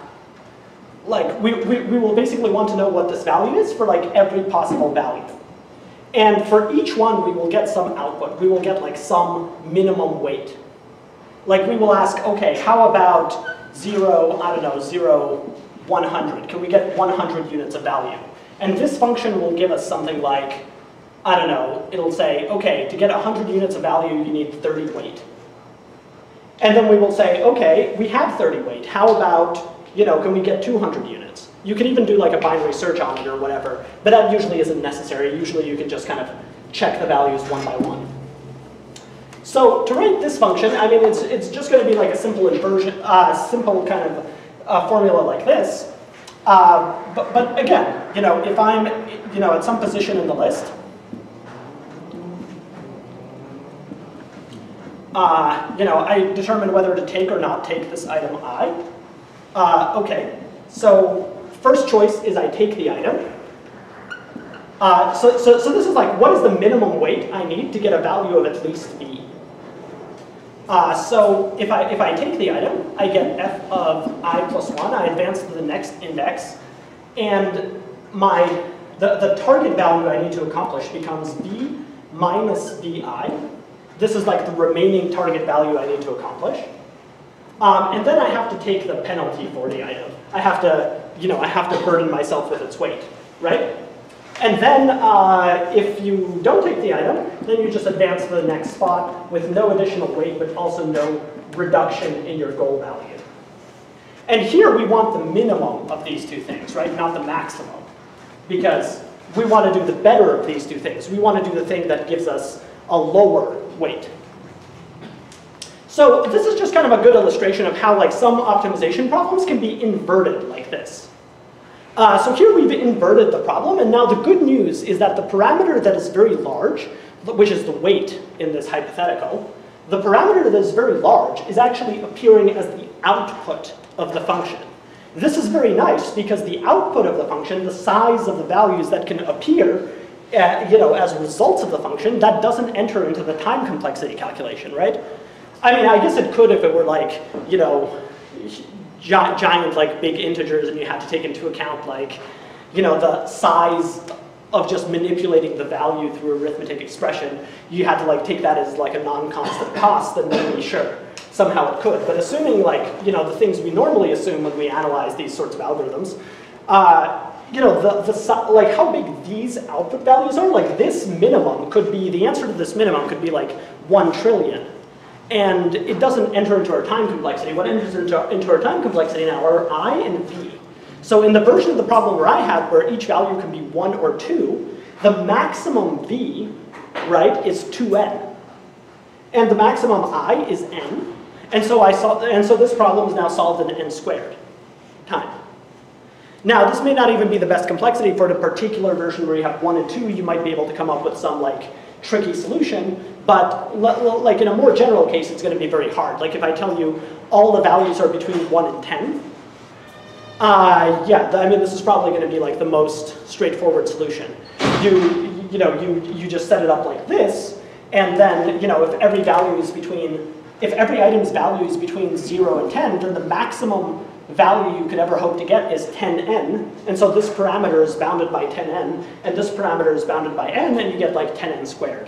like we, we, we will basically want to know what this value is for like every possible value. And for each one, we will get some output. We will get like some minimum weight. Like we will ask, okay, how about zero, I don't know, zero, one hundred? Can we get one hundred units of value? And this function will give us something like, I don't know, it'll say, okay, to get one hundred units of value, you need thirty weight. And then we will say, okay, we have thirty weight. How about, you know, can we get two hundred units? You could even do like a binary search on it or whatever, but that usually isn't necessary. Usually you can just kind of check the values one by one. So to write this function, I mean, it's, it's just going to be like a simple inversion, uh, simple kind of uh, formula like this. Uh, but, but again, you know, if I'm, you know, at some position in the list, Uh, you know, I determine whether to take or not take this item I. Uh, okay, so first choice is I take the item. Uh, so, so, so this is like, what is the minimum weight I need to get a value of at least B? Uh, so if I, if I take the item, I get f of I plus one, I advance to the next index, and my, the, the target value I need to accomplish becomes B minus B I. This is like the remaining target value I need to accomplish. Um, and then I have to take the penalty for the item. I have to, you know, I have to burden myself with its weight, right? And then uh, if you don't take the item, then you just advance to the next spot with no additional weight, but also no reduction in your goal value. And here we want the minimum of these two things, right? Not the maximum. Because we want to do the better of these two things. We want to do the thing that gives us a lower weight. So this is just kind of a good illustration of how like some optimization problems can be inverted like this. Uh, so here we've inverted the problem, and now the good news is that the parameter that is very large, which is the weight in this hypothetical, the parameter that is very large is actually appearing as the output of the function. This is very nice because the output of the function, the size of the values that can appear Uh, you know, as results of the function, that doesn't enter into the time complexity calculation, right? I mean, I guess it could if it were like, you know, gi giant, like, big integers, and you had to take into account, like, you know, the size of just manipulating the value through arithmetic expression. You had to, like, take that as, like, a non-constant cost, then maybe, sure, somehow it could. But assuming, like, you know, the things we normally assume when we analyze these sorts of algorithms, uh, you know, the, the, like how big these output values are, like this minimum could be, the answer to this minimum could be like one trillion. And it doesn't enter into our time complexity. What enters into, into our time complexity now are I and V. So in the version of the problem where I had, where each value can be one or two, the maximum V, right, is two N. And the maximum I is N. And so I saw, and so this problem is now solved in N squared time. Now, this may not even be the best complexity for the particular version where you have one and two. You might be able to come up with some like tricky solution, but like in a more general case, it's going to be very hard. Like if I tell you all the values are between one and ten, uh, yeah, I mean this is probably going to be like the most straightforward solution. You, you know, you you just set it up like this, and then you know if every value is between, if every item's value is between zero and ten, then the maximum value you could ever hope to get is ten N, and so this parameter is bounded by ten N, and this parameter is bounded by N, and you get like ten N squared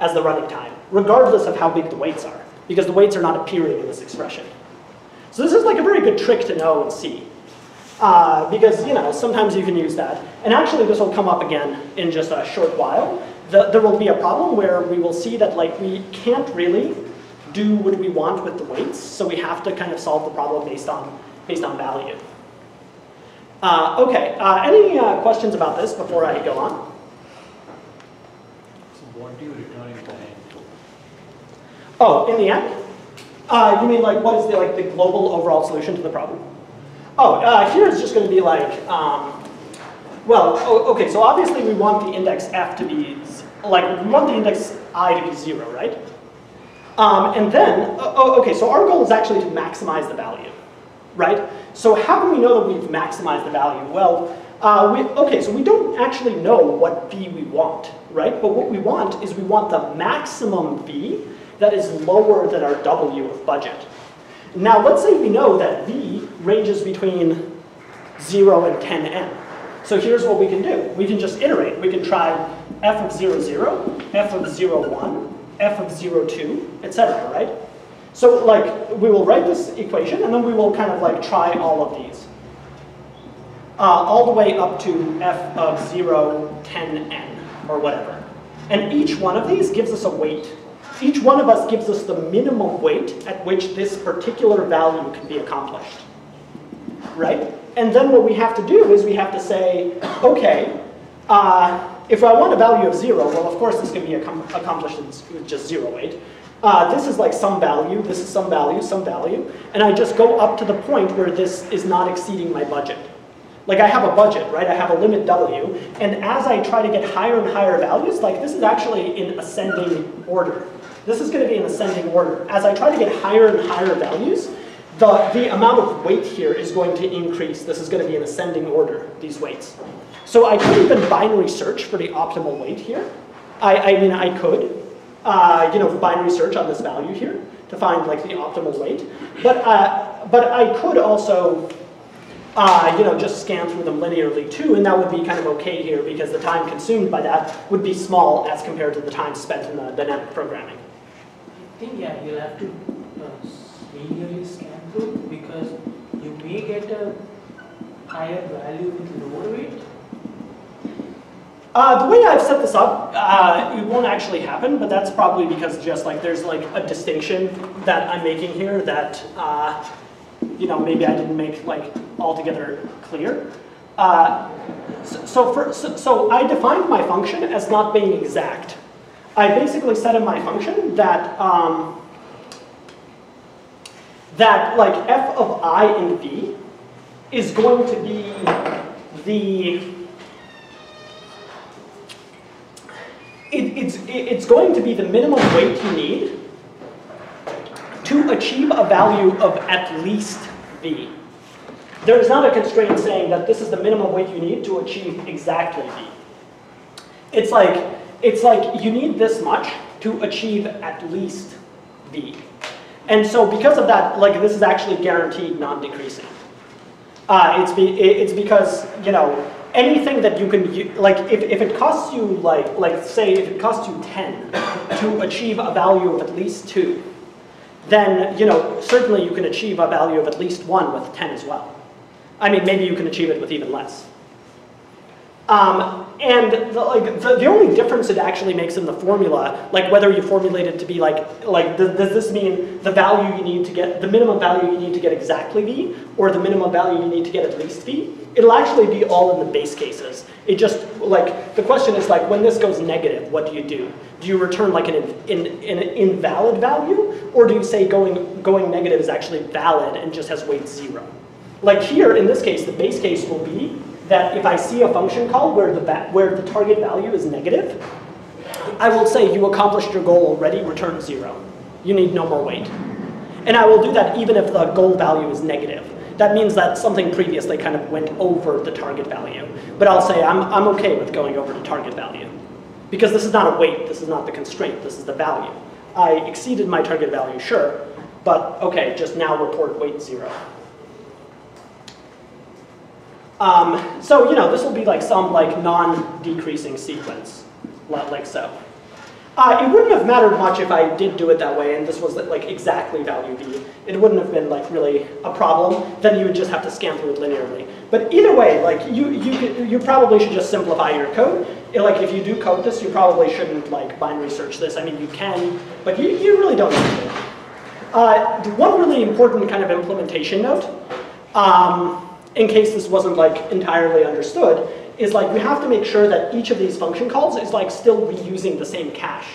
as the running time, regardless of how big the weights are, because the weights are not appearing in this expression. So this is like a very good trick to know and see, uh, because you know sometimes you can use that, and actually this will come up again in just a short while, the, there will be a problem where we will see that like we can't really do what we want with the weights, so we have to kind of solve the problem based on based on value. Uh, okay, uh, any uh, questions about this before I go on? So what do you return in the end? Oh, in the end? Uh, you mean like what is the like the global overall solution to the problem? Oh, uh, here it's just going to be like, um, well, oh, okay, so obviously we want the index f to be, like we want the index I to be zero, right? Um, and then, oh, okay, so our goal is actually to maximize the value, right? So how do we know that we've maximized the value? Well, uh, we, okay, so we don't actually know what v we want, right? But what we want is we want the maximum v that is lower than our w of budget. Now let's say we know that v ranges between zero and ten n. So here's what we can do. We can just iterate. We can try f of zero, zero, f of zero, one, f of zero, two, et cetera, right? So like we will write this equation and then we will kind of like try all of these. Uh, all the way up to f of zero, ten, n, or whatever. And each one of these gives us a weight. Each one of us gives us the minimum weight at which this particular value can be accomplished, right? And then what we have to do is we have to say, okay, uh, if I want a value of zero, well, of course this can be accomplished with just zero weight. Uh, this is like some value, this is some value, some value, and I just go up to the point where this is not exceeding my budget. Like I have a budget, right? I have a limit w, and as I try to get higher and higher values, like this is actually in ascending order. This is going to be in ascending order. As I try to get higher and higher values, the, the amount of weight here is going to increase. This is going to be in ascending order, these weights. So I could even binary search for the optimal weight here. I, I mean, I could, uh, you know, binary search on this value here to find like the optimal weight. But, uh, but I could also, uh, you know, just scan through them linearly too, and that would be kind of okay here because the time consumed by that would be small as compared to the time spent in the dynamic programming. I think, yeah, you'll have to linearly uh, scan through because you may get a higher value with lower weight. Uh, the way I've set this up, uh, it won't actually happen, but that's probably because just like there's like a distinction that I'm making here that uh, you know maybe I didn't make like altogether clear. Uh, so, so, for, so, so I defined my function as not being exact. I basically said in my function that um, that like f of I and v is going to be the it, it's it's going to be the minimum weight you need to achieve a value of at least v. There is not a constraint saying that this is the minimum weight you need to achieve exactly v. It's like. It's like you need this much to achieve at least v. And so because of that, like this is actually guaranteed non-decreasing. Uh, it's, be, it's because, you know, anything that you can, you, like if, if it costs you, like, like say if it costs you ten to achieve a value of at least two, then, you know, certainly you can achieve a value of at least one with ten as well. I mean, maybe you can achieve it with even less. Um, and the, like, the, the only difference it actually makes in the formula, like whether you formulate it to be like, like th does this mean the value you need to get, the minimum value you need to get exactly v, or the minimum value you need to get at least v, it'll actually be all in the base cases. It just, like, the question is like, when this goes negative, what do you do? Do you return like an, in, an invalid value, or do you say going, going negative is actually valid and just has weight zero? Like here, in this case, the base case will be that if I see a function call where the, where the target value is negative, I will say you accomplished your goal already, return zero. You need no more weight. And I will do that even if the goal value is negative. That means that something previously kind of went over the target value. But I'll say I'm, I'm okay with going over the target value. Because this is not a weight, this is not the constraint, this is the value. I exceeded my target value, sure, but okay, just now report weight zero. Um, so, you know, this will be like some like non-decreasing sequence, like so. Uh, it wouldn't have mattered much if I did do it that way and this was like exactly value B. It wouldn't have been like really a problem. Then you would just have to scan through it linearly. But either way, like you, you, you probably should just simplify your code. It, like if you do code this, you probably shouldn't like binary search this. I mean, you can, but you, you really don't need it. Uh, one really important kind of implementation note, um, in case this wasn't like entirely understood, is like we have to make sure that each of these function calls is like still reusing the same cache,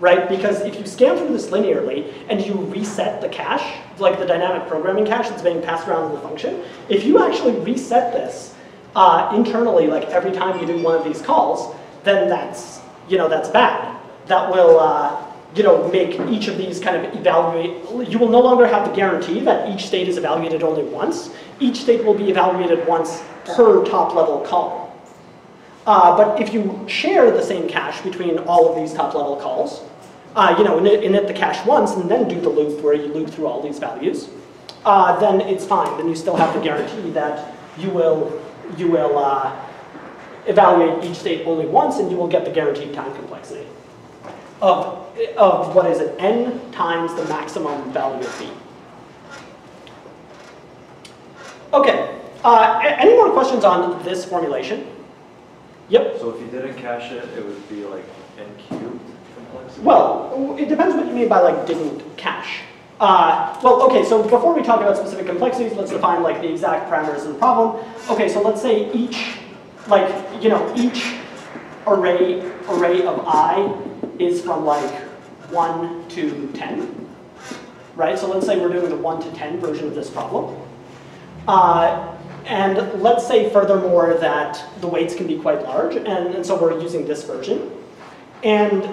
right? Because if you scan through this linearly and you reset the cache, like the dynamic programming cache that's being passed around in the function, if you actually reset this uh, internally, like every time you do one of these calls, then that's, you know, that's bad. That will, uh, you know, make each of these kind of evaluate, you will no longer have to guarantee that each state is evaluated only once. Each state will be evaluated once per top level call. Uh, but if you share the same cache between all of these top-level calls, uh, you know, init, init the cache once and then do the loop where you loop through all these values, uh, then it's fine. Then you still have to guarantee that you will you will uh, evaluate each state only once, and you will get the guaranteed time complexity of of what is it, n times the maximum value of b. Okay. Uh, any more questions on this formulation? Yep. So if you didn't cache it, it would be like n cubed complexity? Well, it depends what you mean by like didn't cache. Uh, well, okay, so before we talk about specific complexities, let's define like the exact parameters of the problem. Okay, so let's say each, like, you know, each array, array of I is from like one to ten, right? So let's say we're doing the one to ten version of this problem. Uh, And let's say furthermore that the weights can be quite large, and, and so we're using this version. And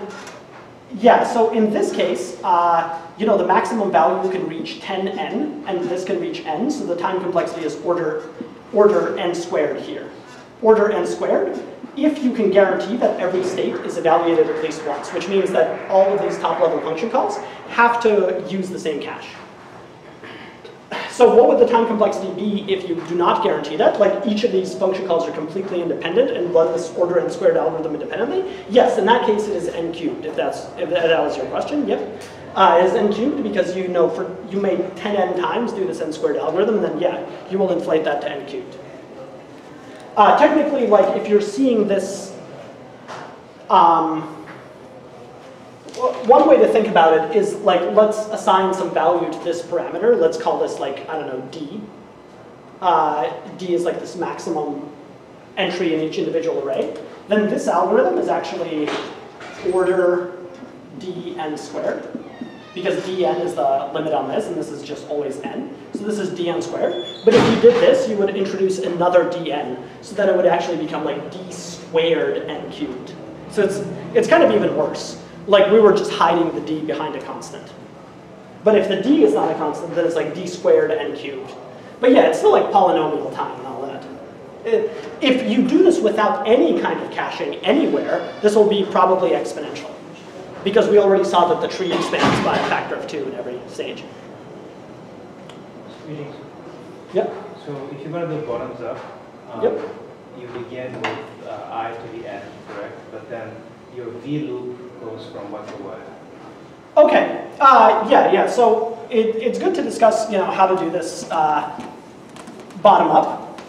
yeah, so in this case, uh, you know, the maximum value can reach ten n, and this can reach n, so the time complexity is order, order n squared here. Order n squared, if you can guarantee that every state is evaluated at least once, which means that all of these top-level function calls have to use the same cache. So what would the time complexity be if you do not guarantee that? Like each of these function calls are completely independent and run this order n squared algorithm independently? Yes, in that case it is n cubed, if that's if that was your question, yep. Uh, it is n cubed because you know for you may ten n times do this n squared algorithm, then yeah, you will inflate that to n cubed. Uh, technically, like if you're seeing this, um, one way to think about it is like let's assign some value to this parameter. Let's call this like, I don't know, D. Uh, D is like this maximum entry in each individual array. Then this algorithm is actually order D n squared, because D n is the limit on this, and this is just always n. So this is D n squared. But if you did this, you would introduce another D n, so that it would actually become like D squared n cubed. So it's it's kind of even worse. Like we were just hiding the D behind a constant. But if the D is not a constant, then it's like D squared n cubed. But yeah, it's still like polynomial time and all that. If you do this without any kind of caching anywhere, this will be probably exponential, because we already saw that the tree expands by a factor of two in every stage. Switching. Yep. So if you want to do bottoms up, um, yep. you begin with uh, I to the n, correct? But then your V loop goes from what to what? Okay, uh, yeah, yeah, so it, it's good to discuss, you know, how to do this uh, bottom up.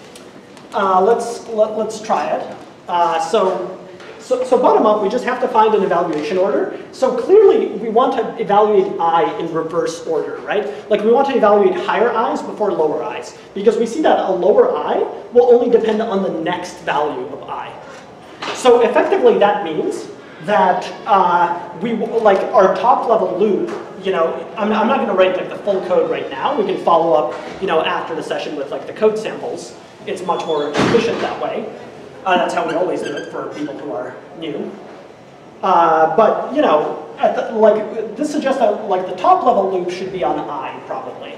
Uh, let's, let, let's try it. Uh, so, so, so bottom up, we just have to find an evaluation order. So clearly, we want to evaluate I in reverse order, right? Like we want to evaluate higher I's before lower I's, because we see that a lower I will only depend on the next value of I. So effectively, that means that uh, we like our top level loop. You know, I'm, I'm not going to write like the full code right now. We can follow up, you know, after the session with like the code samples. It's much more efficient that way. Uh, that's how we always do it for people who are new. Uh, but you know, at the, like this suggests that like the top level loop should be on I probably.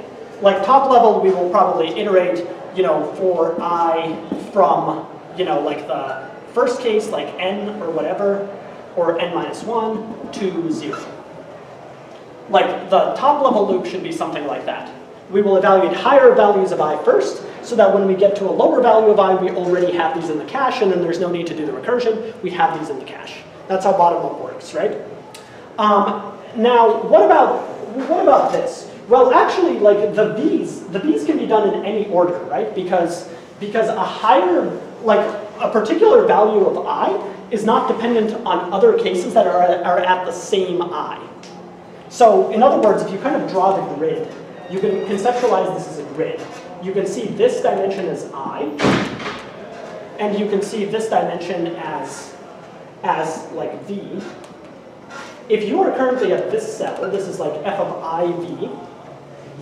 Like top level, we will probably iterate, you know, for I from, you know, like the first case, like n or whatever, or n minus one to zero. Like the top level loop should be something like that. We will evaluate higher values of I first, so that when we get to a lower value of I, we already have these in the cache, and then there's no need to do the recursion. We have these in the cache. That's how bottom up works, right? Um, now, what about what about this? Well, actually, like the B's, the B's can be done in any order, right? Because because a higher, like a particular value of I is not dependent on other cases that are are at the same I. So, in other words, if you kind of draw the grid, you can conceptualize this as a grid. You can see this dimension as I, and you can see this dimension as as like V. If you are currently at this cell, this is like f of I v,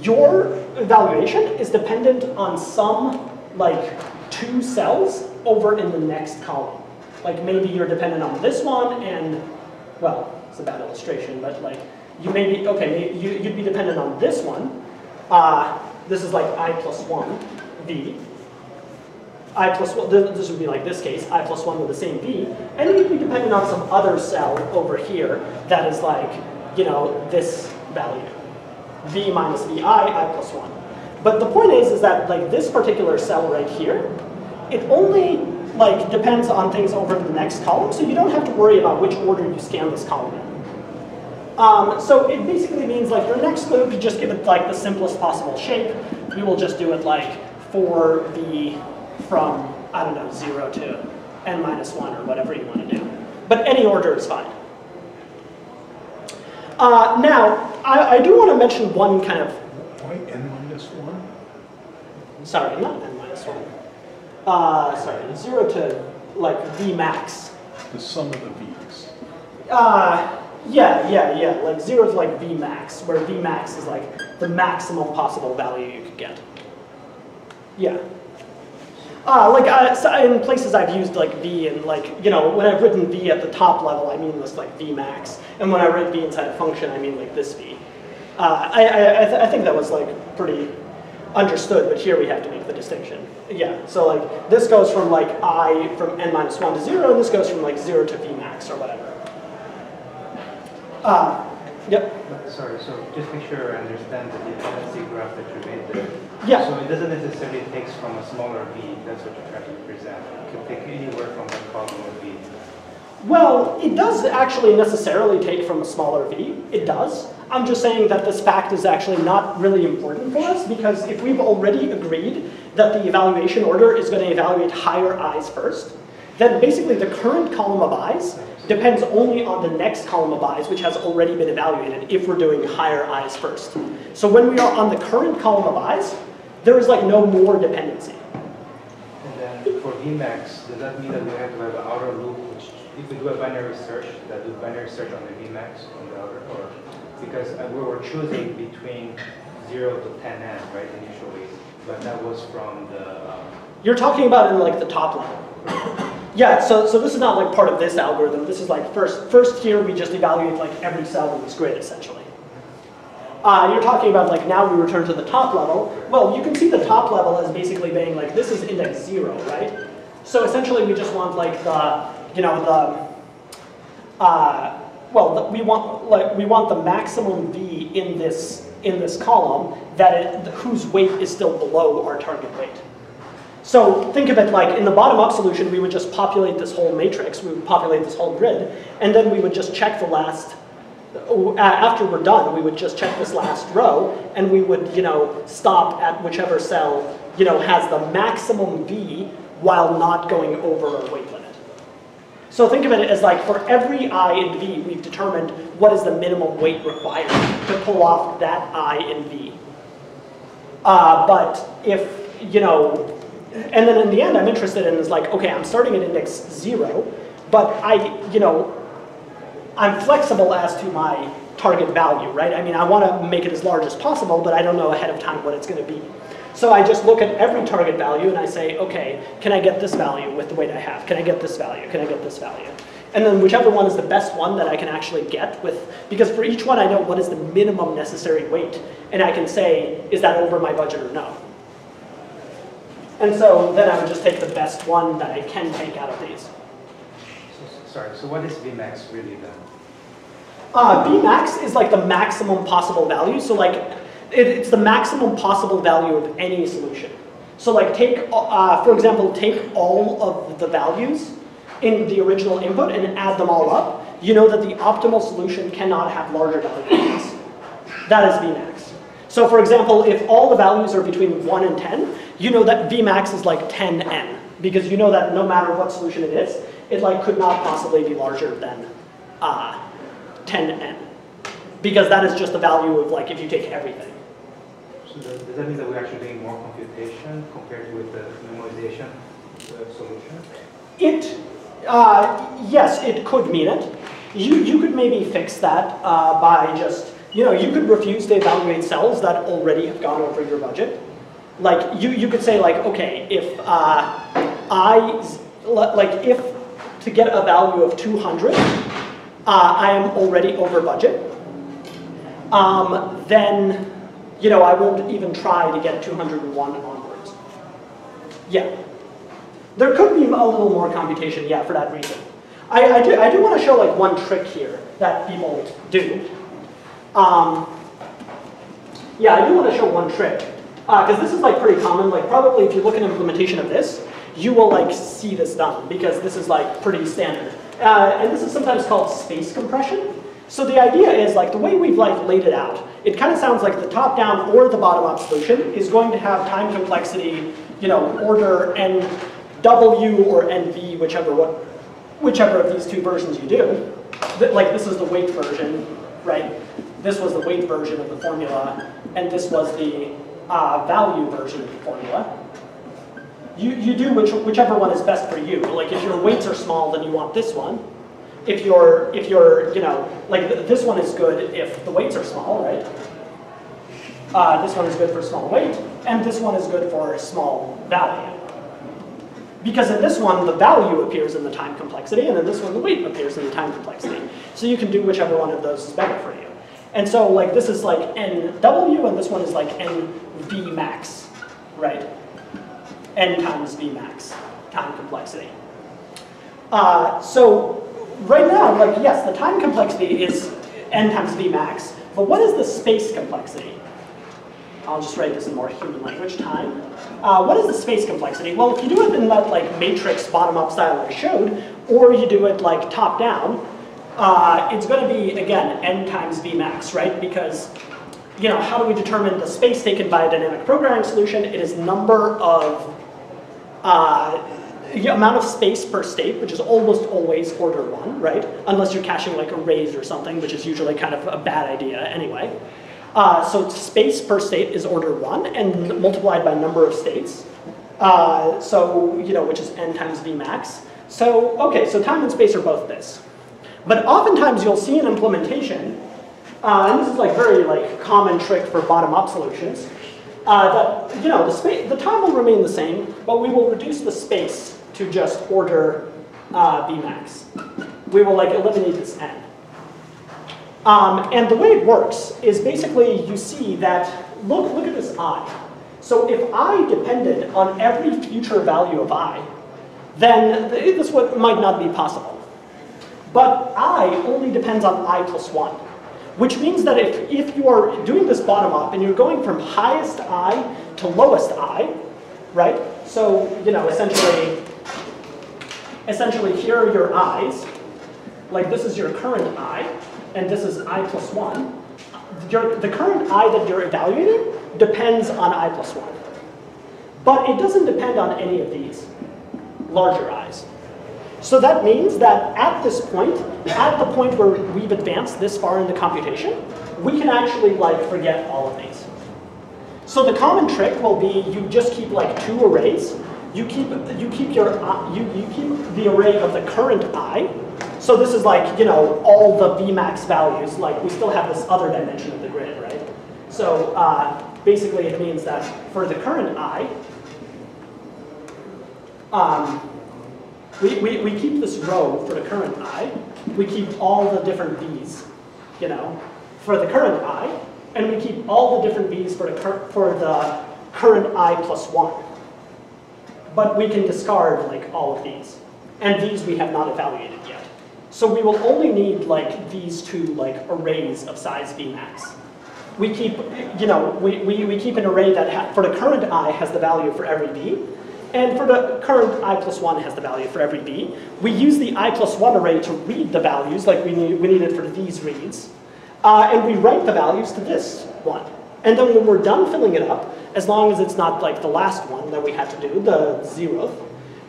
your evaluation is dependent on some like two cells over in the next column. Like maybe you're dependent on this one and, well, it's a bad illustration, but like you may be, okay, you, you'd be dependent on this one. Uh, this is like I plus one v. I plus one, this would be like this case, I plus one with the same V, and it would be dependent on some other cell over here that is like, you know, this value. V minus V I, I plus one. But the point is, is that like this particular cell right here, it only like depends on things over in the next column, so you don't have to worry about which order you scan this column in. Um, so it basically means like your next loop, you just give it like the simplest possible shape. We will just do it like for the from, I don't know, zero to n minus one or whatever you want to do. But any order is fine. Uh, now, I, I do want to mention one kind of... Why n minus one? Sorry, not n minus one. Uh, sorry, zero to like v max. The sum of the v's. Uh, yeah, yeah, yeah. Like zero to like v max, where v max is like the maximum possible value you could get. Yeah. Uh, like I, so in places I've used like v and like, you know, when I've written v at the top level, I mean this like v max, and when I write v inside a function, I mean like this v. Uh, I, I, I, th I think that was like pretty understood, but here we have to make the distinction. Yeah, so like this goes from like I from n minus one to zero, and this goes from like zero to v max or whatever. Uh, yep. Sorry, so just make sure I understand the dependency graph that you made there. Yeah. So it doesn't necessarily take from a smaller v, that's what you're trying to represent. It could take anywhere from a column or v. Well, it does actually necessarily take from a smaller v. It does. I'm just saying that this fact is actually not really important for us, because if we've already agreed that the evaluation order is going to evaluate higher i's first, then basically the current column of i's depends only on the next column of i's, which has already been evaluated if we're doing higher i's first. So when we are on the current column of i's, there is like no more dependency. And then for Vmax, does that mean that we have to have an outer loop, which if we do a binary search, that do binary search on the Vmax on the outer or because we were choosing between zero to ten n, right, initially, but that was from the... Um, You're talking about in like the top level. Yeah, so, so this is not like part of this algorithm. This is like first, first here we just evaluate like every cell in this grid essentially. Uh, you're talking about like now we return to the top level. Well, you can see the top level as basically being like this is index zero, right? So essentially we just want like the, you know, the, uh, well, the, we want like we want the maximum v in this in this column that it, whose weight is still below our target weight. So think of it like in the bottom-up solution, we would just populate this whole matrix, we would populate this whole grid, and then we would just check the last. After we're done, we would just check this last row, and we would, you know, stop at whichever cell, you know, has the maximum V while not going over our weight limit. So think of it as like for every I in V, we've determined what is the minimum weight required to pull off that I in V. Uh, but if, you know, and then in the end I'm interested in is like, okay, I'm starting at index zero, but I, you know, I'm flexible as to my target value, right? I mean, I want to make it as large as possible, but I don't know ahead of time what it's going to be. So I just look at every target value and I say, okay, can I get this value with the weight I have? Can I get this value? Can I get this value? And then whichever one is the best one that I can actually get with, because for each one I know what is the minimum necessary weight, and I can say, is that over my budget or no? And so then I would just take the best one that I can take out of these. Sorry, so what is Vmax really then? Uh, Vmax is like the maximum possible value. So like, it, it's the maximum possible value of any solution. So like take, uh, for example, take all of the values in the original input and add them all up. you know that the optimal solution cannot have larger values. That is Vmax. So for example, if all the values are between one and ten, you know that Vmax is like ten n, because you know that no matter what solution it is, it like could not possibly be larger than uh, ten n, because that is just the value of like if you take everything. So does that mean that we're actually doing more computation compared with the minimization uh, solution? It, uh, yes, it could mean it. You, you could maybe fix that uh, by just, you know, you could refuse to evaluate cells that already have gone over your budget. Like, you, you could say like, okay, if uh, I, like if to get a value of two hundred, uh, I am already over budget, um, then, you know, I won't even try to get two hundred one onwards. Yeah. There could be a little more computation, yeah, for that reason. I, I do, I do want to show like one trick here that people do. Um, yeah, I do want to show one trick, because uh, this is like pretty common. Like probably if you look at an implementation of this, you will like see this done, because this is like pretty standard. Uh, and this is sometimes called space compression. So the idea is like the way we've like laid it out, it kind of sounds like the top-down or the bottom-up solution is going to have time complexity, you know, order and W or N V, whichever one, whichever of these two versions you do. Th like this is the weight version, right? This was the weight version of the formula, and this was the uh, value version of the formula. You, you do which, whichever one is best for you. Like if your weights are small, then you want this one. If your, if your, you know, like th this one is good if the weights are small, right? Uh, this one is good for small weight, and this one is good for small value. Because in this one, the value appears in the time complexity, and in this one, the weight appears in the time complexity. So you can do whichever one of those is better for you. And so like this is like N W, and this one is like N V max, right? N times V max, time complexity. Uh, so right now, like yes, the time complexity is N times V max, but what is the space complexity? I'll just write this in more human language, time. Uh, what is the space complexity? Well, if you do it in that like matrix bottom-up style I showed, or you do it like top-down, uh, it's going to be, again, N times V max, right? Because, you know, how do we determine the space taken by a dynamic programming solution? It is number of, uh, the amount of space per state, which is almost always order one, right? Unless you're caching like arrays or something, which is usually kind of a bad idea anyway. Uh, so space per state is order one and multiplied by number of states. Uh, so, you know, which is N times V max. So, okay, so time and space are both this. But oftentimes you'll see an implementation, uh, and this is like very like common trick for bottom-up solutions, uh, that, you know, the, space, the time will remain the same, but we will reduce the space to just order uh, V max. We will like eliminate this N. Um, and the way it works is basically you see that, look, look at this I. So if I depended on every future value of I, then this would, might not be possible. But I only depends on I plus one, which means that if, if you are doing this bottom up and you're going from highest I to lowest I, right? So, you know, essentially, essentially here are your I's, like this is your current I, and this is I plus one, your, the current I that you're evaluating depends on I plus one. But it doesn't depend on any of these larger I's. So that means that at this point, at the point where we've advanced this far in the computation, we can actually like forget all of these. So the common trick will be you just keep like two arrays. You keep, you keep, your, you, you keep the array of the current I. So this is like, you know, all the Vmax values, like we still have this other dimension of the grid, right? So uh, basically it means that for the current I, um, we, we, we keep this row for the current I, we keep all the different V's, you know, for the current I, and we keep all the different V's for the, cur for the current I plus one. But we can discard like all of these, and these we have not evaluated yet. So we will only need like these two like arrays of size Vmax. We keep, you know, we, we, we keep an array that ha for the current I has the value for every V, And for the current I plus one has the value for every b. We use the I plus one array to read the values like we need, we need it for these reads. Uh, and we write the values to this one. And then when we're done filling it up, as long as it's not like the last one that we had to do, the zeroth,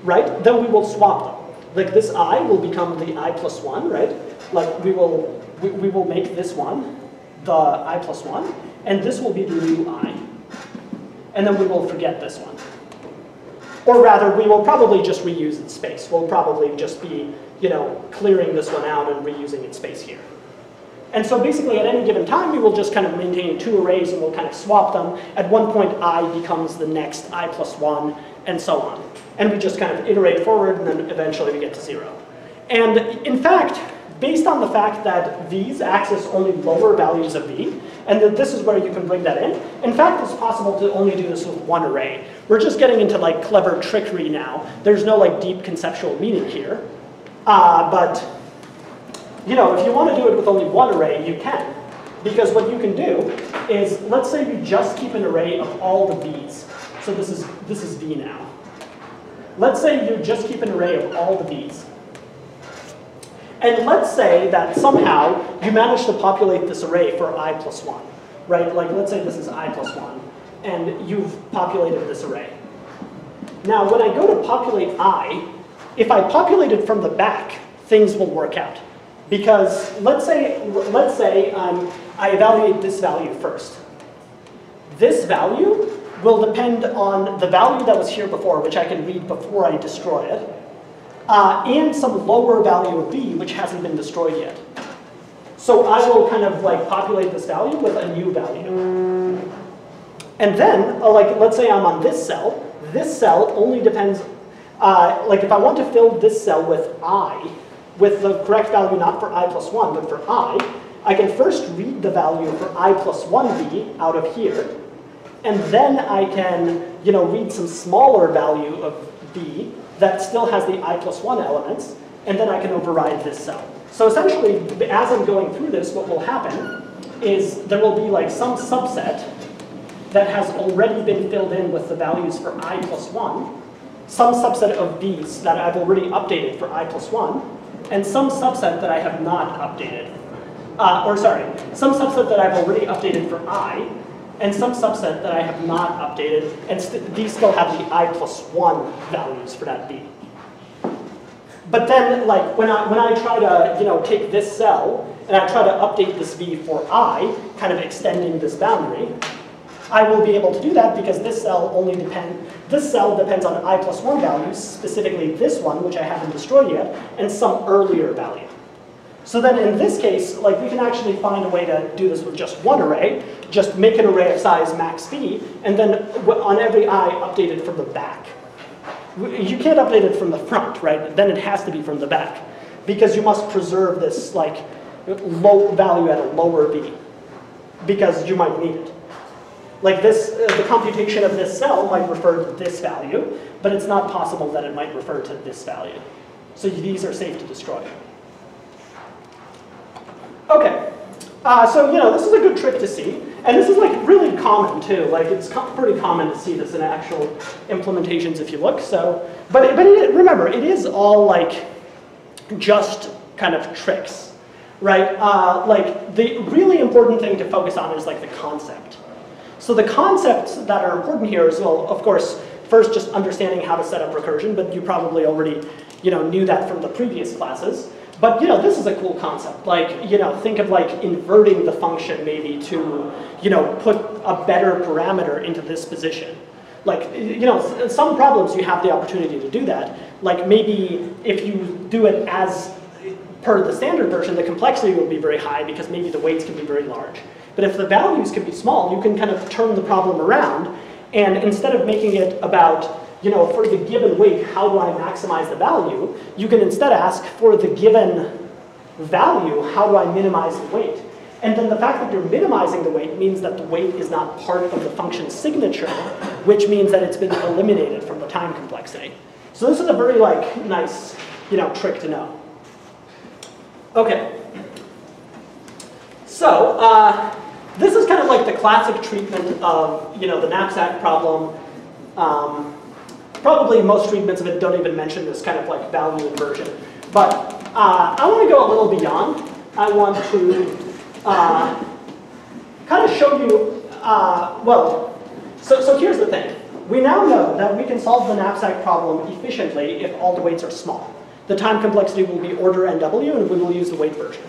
right, then we will swap them. Like this I will become the I plus one, right? Like we will, we, we will make this one the I plus one, and this will be the new I. And then we will forget this one. Or rather, we will probably just reuse its space. We'll probably just be, you know, clearing this one out and reusing its space here. And so basically at any given time, we will just kind of maintain two arrays and we'll kind of swap them. At one point, I becomes the next I plus one, and so on. And we just kind of iterate forward, and then eventually we get to zero. And in fact, based on the fact that these access only lower values of b, and that this is where you can bring that in, in fact, it's possible to only do this with one array. We're just getting into like clever trickery now. There's no like deep conceptual meaning here. Uh, but you know, if you want to do it with only one array, you can. Because what you can do is, let's say you just keep an array of all the b's. So this is, this is b now. Let's say you just keep an array of all the b's. And let's say that somehow you manage to populate this array for I plus one, right? Like let's say this is I plus one, and you've populated this array. Now when I go to populate I, if I populate it from the back, things will work out. Because let's say, let's say um, I evaluate this value first. This value will depend on the value that was here before, which I can read before I destroy it. Uh, and some lower value of b, which hasn't been destroyed yet. So I will kind of like populate this value with a new value. And then, uh, like let's say I'm on this cell. This cell only depends, uh, like if I want to fill this cell with I, with the correct value not for I plus one, but for I, I can first read the value for I plus one b out of here. And then I can, you know, read some smaller value of b, that still has the I plus one elements, and then I can override this cell. So essentially, as I'm going through this, what will happen is there will be like some subset that has already been filled in with the values for I plus one, some subset of these that I've already updated for I plus one, and some subset that I have not updated. Uh, or sorry, some subset that I've already updated for I, and some subset that I have not updated, and st these still have the I plus one values for that b. But then, like when I when I try to you know take this cell and I try to update this b for I, kind of extending this boundary, I will be able to do that because this cell only depend this cell depends on I plus one values, specifically this one which I haven't destroyed yet, and some earlier value. So then in this case, like we can actually find a way to do this with just one array, just make an array of size max b, and then on every I, update it from the back. You can't update it from the front, right? Then it has to be from the back, because you must preserve this like low value at a lower b, because you might need it. Like this, uh, the computation of this cell might refer to this value, but it's not possible that it might refer to this value. So these are safe to destroy. Okay, uh, so you know this is a good trick to see, and this is like really common too. Like it's com pretty common to see this in actual implementations if you look. So, but but it, remember, it is all like just kind of tricks, right? Uh, like the really important thing to focus on is like the concept. So the concepts that are important here is, well, of course, first just understanding how to set up recursion, but you probably already you know knew that from the previous classes. But you know, this is a cool concept. Like, you know, think of like inverting the function maybe to, you know, put a better parameter into this position. Like, you know, some problems you have the opportunity to do that. Like maybe if you do it as per the standard version, the complexity will be very high because maybe the weights can be very large. But if the values can be small, you can kind of turn the problem around, and instead of making it about, you know, for the given weight, how do I maximize the value? You can instead ask, for the given value, how do I minimize the weight? And then the fact that you're minimizing the weight means that the weight is not part of the function signature, which means that it's been eliminated from the time complexity. So this is a very like nice, you know, trick to know. Okay. So uh, this is kind of like the classic treatment of, you know, the knapsack problem. Um, Probably most treatments of it don't even mention this kind of like value inversion. But uh, I want to go a little beyond. I want to uh, kind of show you, uh, well, so, so here's the thing. We now know that we can solve the knapsack problem efficiently if all the weights are small. The time complexity will be order N W, and we will use the weight version.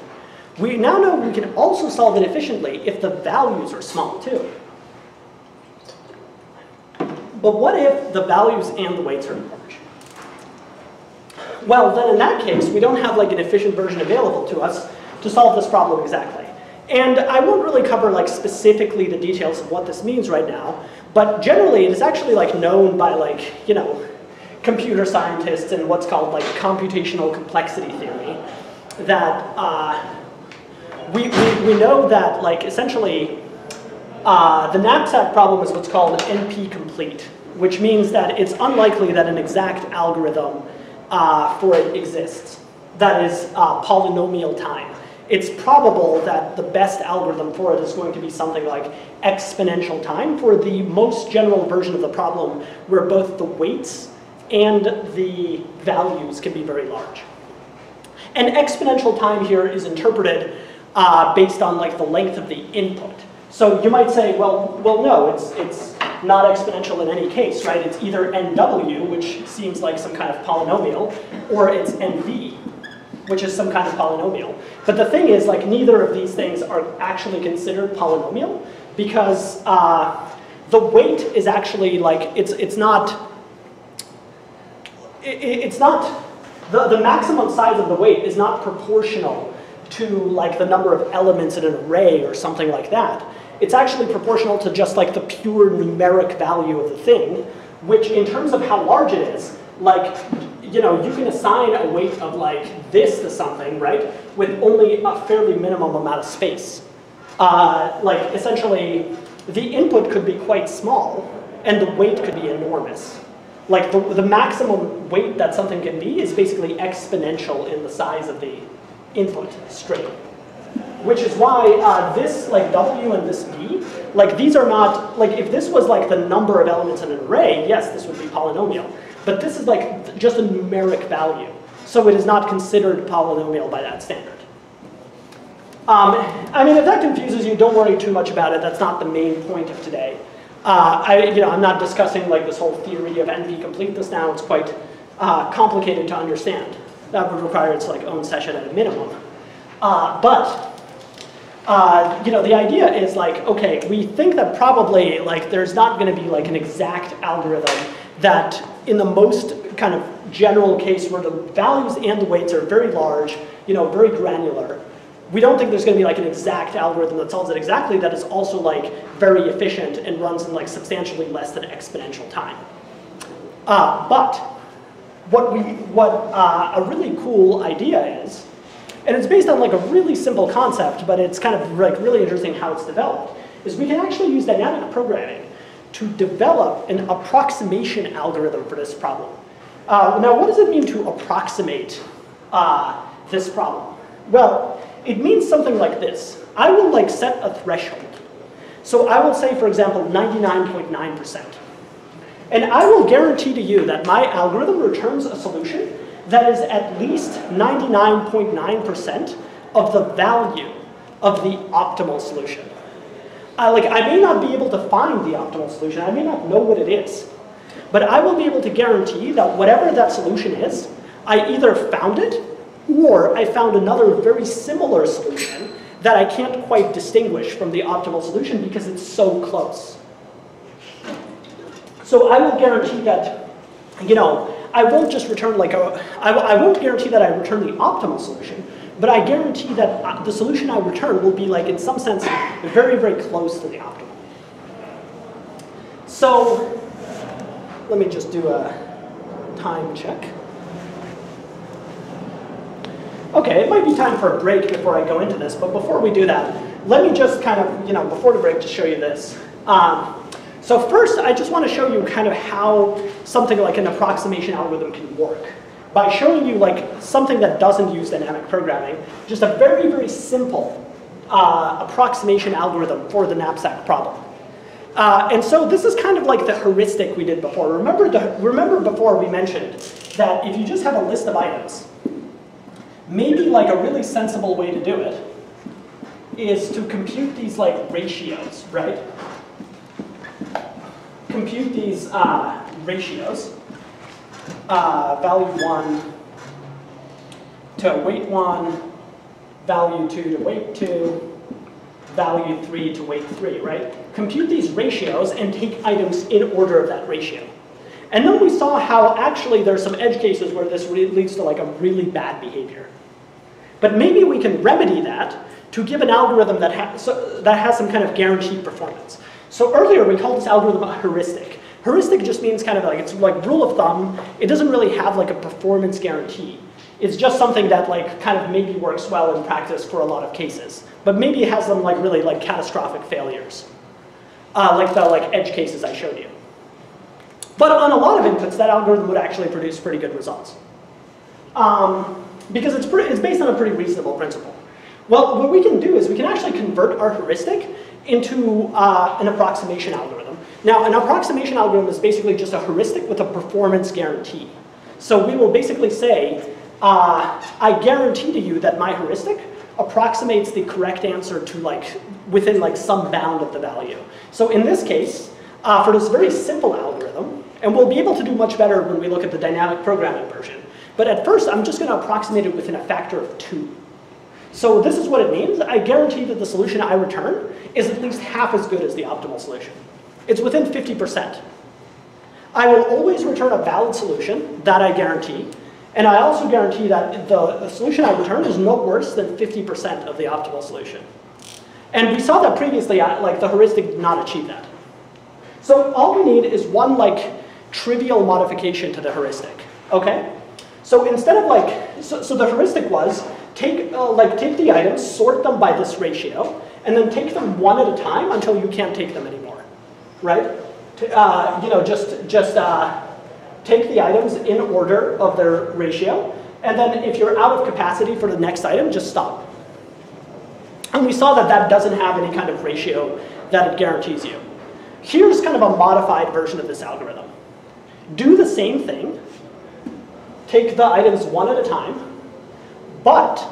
We now know we can also solve it efficiently if the values are small too. But what if the values and the weights are large? Well, then in that case, we don't have like an efficient version available to us to solve this problem exactly. And I won't really cover like specifically the details of what this means right now, but generally it is actually like known by like, you know, computer scientists and what's called like computational complexity theory that uh, we, we, we know that like essentially Uh, the knapsack problem is what's called N P complete, which means that it's unlikely that an exact algorithm uh, for it exists. That is uh, polynomial time. It's probable that the best algorithm for it is going to be something like exponential time for the most general version of the problem where both the weights and the values can be very large. And exponential time here is interpreted uh, based on like the length of the input. So you might say, well, well, no, it's, it's not exponential in any case, right? It's either N W, which seems like some kind of polynomial, or it's N V, which is some kind of polynomial. But the thing is, like, neither of these things are actually considered polynomial because uh, the weight is actually, like, it's, it's not, it, it's not, the, the maximum size of the weight is not proportional to like the number of elements in an array or something like that. It's actually proportional to just like the pure numeric value of the thing, which in terms of how large it is, like, you know, you can assign a weight of like this to something, right, with only a fairly minimum amount of space. Uh, like essentially, the input could be quite small and the weight could be enormous. Like the, the maximum weight that something can be is basically exponential in the size of the input straight, which is why uh, this like W and this B, like these are not, like if this was like the number of elements in an array, yes, this would be polynomial, but this is like just a numeric value, so it is not considered polynomial by that standard. Um, I mean, if that confuses you, don't worry too much about it. That's not the main point of today. Uh, I, you know, I'm not discussing like this whole theory of N P completeness now. It's quite uh, complicated to understand. That would require its like own session at a minimum. Uh, but uh, you know, the idea is like, okay, we think that probably like there's not going to be like an exact algorithm that, in the most kind of general case where the values and the weights are very large, you know, very granular. We don't think there's going to be like an exact algorithm that solves it exactly. That is also like very efficient and runs in like substantially less than exponential time. Uh, but What, we, what uh, a really cool idea is, and it's based on like a really simple concept, but it's kind of like really interesting how it's developed, is we can actually use dynamic programming to develop an approximation algorithm for this problem. Uh, now, what does it mean to approximate uh, this problem? Well, it means something like this. I will like set a threshold. So I will say, for example, ninety-nine point nine percent. And I will guarantee to you that my algorithm returns a solution that is at least ninety-nine point nine percent of the value of the optimal solution. I, like, I may not be able to find the optimal solution, I may not know what it is, but I will be able to guarantee that whatever that solution is, I either found it or I found another very similar solution that I can't quite distinguish from the optimal solution because it's so close. So I will guarantee that, you know, I won't just return like a, I, I won't guarantee that I return the optimal solution, but I guarantee that the solution I return will be like, in some sense, very, very close to the optimal. So let me just do a time check. Okay, it might be time for a break before I go into this, but before we do that, let me just kind of, you know, before the break, just show you this. Um, So first, I just want to show you kind of how something like an approximation algorithm can work by showing you like something that doesn't use dynamic programming, just a very, very simple uh, approximation algorithm for the knapsack problem. Uh, and so this is kind of like the heuristic we did before. Remember, the, remember before we mentioned that if you just have a list of items, maybe like a really sensible way to do it is to compute these like ratios, right? Compute these uh, ratios, uh, value one to weight one, value two to weight two, value three to weight three, right? Compute these ratios and take items in order of that ratio. And then we saw how actually there's some edge cases where this really leads to like a really bad behavior. But maybe we can remedy that to give an algorithm that, ha so that has some kind of guaranteed performance. So earlier we called this algorithm a heuristic. Heuristic just means kind of like, it's like rule of thumb. It doesn't really have like a performance guarantee. It's just something that like kind of maybe works well in practice for a lot of cases. But maybe it has some like really like catastrophic failures. Uh, like the like edge cases I showed you. But on a lot of inputs, that algorithm would actually produce pretty good results. Um, because it's, pretty, it's based on a pretty reasonable principle. Well, what we can do is we can actually convert our heuristic into uh, an approximation algorithm. Now, an approximation algorithm is basically just a heuristic with a performance guarantee. So we will basically say, uh, I guarantee to you that my heuristic approximates the correct answer to like, within like some bound of the value. So in this case, uh, for this very simple algorithm, and we'll be able to do much better when we look at the dynamic programming version. But at first, I'm just going to approximate it within a factor of two. So this is what it means. I guarantee that the solution I return is at least half as good as the optimal solution. It's within fifty percent. I will always return a valid solution, that I guarantee. And I also guarantee that the solution I return is no worse than fifty percent of the optimal solution. And we saw that previously, like the heuristic did not achieve that. So all we need is one like trivial modification to the heuristic, okay? So instead of like, so, so the heuristic was, take uh, like take the items, sort them by this ratio, and then take them one at a time until you can't take them anymore, right? Uh, you know, just, just uh, take the items in order of their ratio, and then if you're out of capacity for the next item, just stop. And we saw that that doesn't have any kind of ratio that it guarantees you. Here's kind of a modified version of this algorithm. Do the same thing, take the items one at a time, but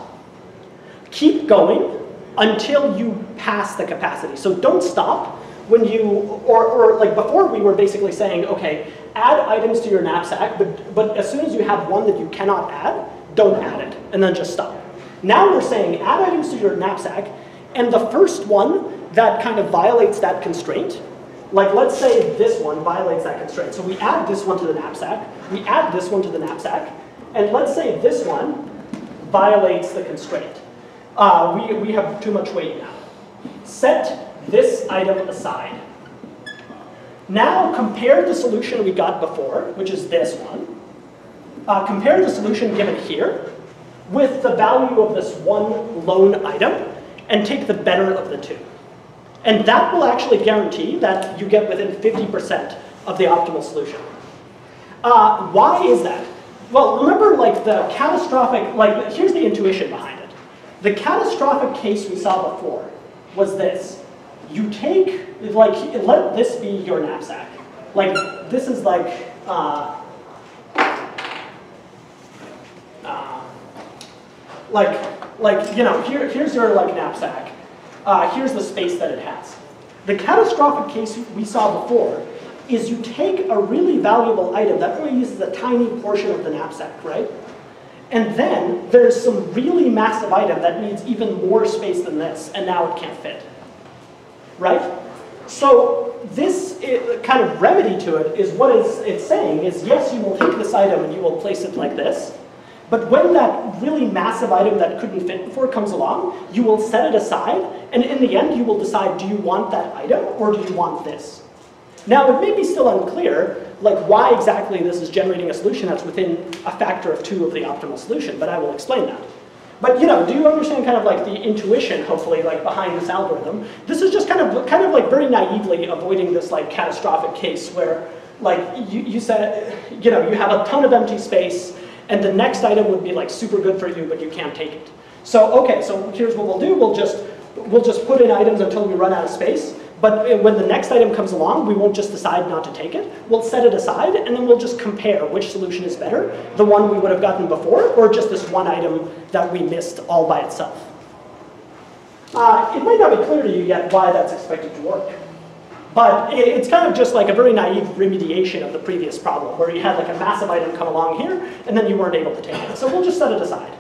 keep going until you pass the capacity. So don't stop when you, or, or like before we were basically saying, okay, add items to your knapsack, but, but as soon as you have one that you cannot add, don't add it, and then just stop. Now we're saying add items to your knapsack, and the first one that kind of violates that constraint, like let's say this one violates that constraint. So we add this one to the knapsack, we add this one to the knapsack, and let's say this one violates the constraint. Uh, we, we have too much weight now. Set this item aside. Now compare the solution we got before, which is this one. Uh, compare the solution given here with the value of this one lone item and take the better of the two. And that will actually guarantee that you get within fifty percent of the optimal solution. Uh, why is that? Well, remember like the catastrophic, like here's the intuition behind it. The catastrophic case we saw before was this. You take, like, let this be your knapsack. Like, this is like, uh, uh, like, like, you know, here, here's your like knapsack. Uh, here's the space that it has. The catastrophic case we saw before is you take a really valuable item that only uses a tiny portion of the knapsack, right? And then there's some really massive item that needs even more space than this, and now it can't fit, right? So this it, kind of remedy to it is what it's, it's saying is, yes, you will take this item and you will place it like this, but when that really massive item that couldn't fit before comes along, you will set it aside, and in the end you will decide, do you want that item or do you want this? Now, it may be still unclear like why exactly this is generating a solution that's within a factor of two of the optimal solution, but I will explain that. But you know, do you understand kind of like the intuition, hopefully, like behind this algorithm? This is just kind of, kind of like very naively avoiding this like catastrophic case where like you, you said, you know, you have a ton of empty space, and the next item would be like super good for you, but you can't take it. So okay, so here's what we'll do: we'll just we'll just put in items until we run out of space. But when the next item comes along, we won't just decide not to take it. We'll set it aside, and then we'll just compare which solution is better, the one we would have gotten before, or just this one item that we missed all by itself. Uh, it might not be clear to you yet why that's expected to work. But it's kind of just like a very naive remediation of the previous problem, where you had like a massive item come along here, and then you weren't able to take it. So we'll just set it aside.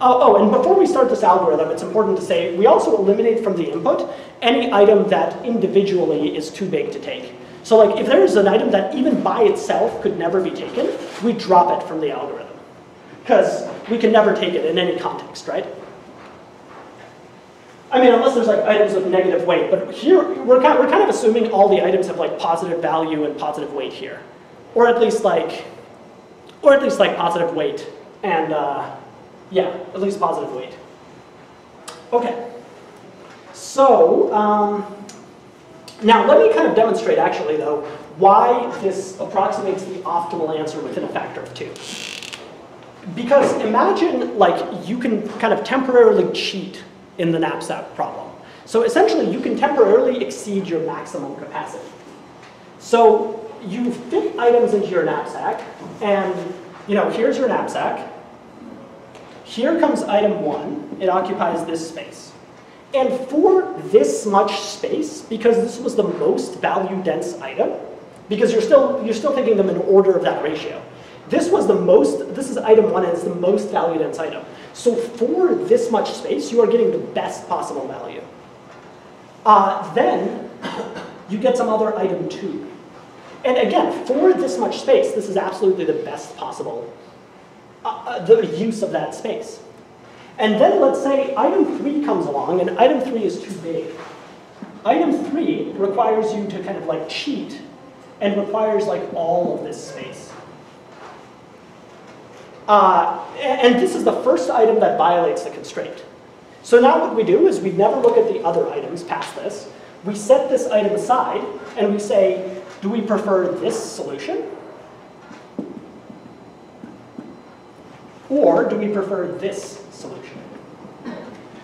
Uh, oh, and before we start this algorithm, it's important to say we also eliminate from the input any item that individually is too big to take. So like if there is an item that even by itself could never be taken, we drop it from the algorithm. Because we can never take it in any context, right? I mean, unless there's like items with negative weight, but here we're kind of, we're kind of assuming all the items have like positive value and positive weight here, or at least like, or at least like positive weight and uh, yeah, at least positive weight. Okay. So um, now let me kind of demonstrate actually though why this approximates the optimal answer within a factor of two. Because imagine like you can kind of temporarily cheat in the knapsack problem. So essentially you can temporarily exceed your maximum capacity. So you fit items into your knapsack and you know, here's your knapsack. Here comes item one, it occupies this space. And for this much space, because this was the most value dense item, because you're still, you're still thinking them in order of that ratio. This was the most, this is item one and it's the most value dense item. So for this much space, you are getting the best possible value. Uh, then you get some other item two. And again, for this much space, this is absolutely the best possible uh, the use of that space. And then let's say item three comes along and item three is too big. Item three requires you to kind of like cheat and requires like all of this space. Uh, and this is the first item that violates the constraint. So now what we do is we never look at the other items past this. We set this item aside and we say, do we prefer this solution? Or do we prefer this solution?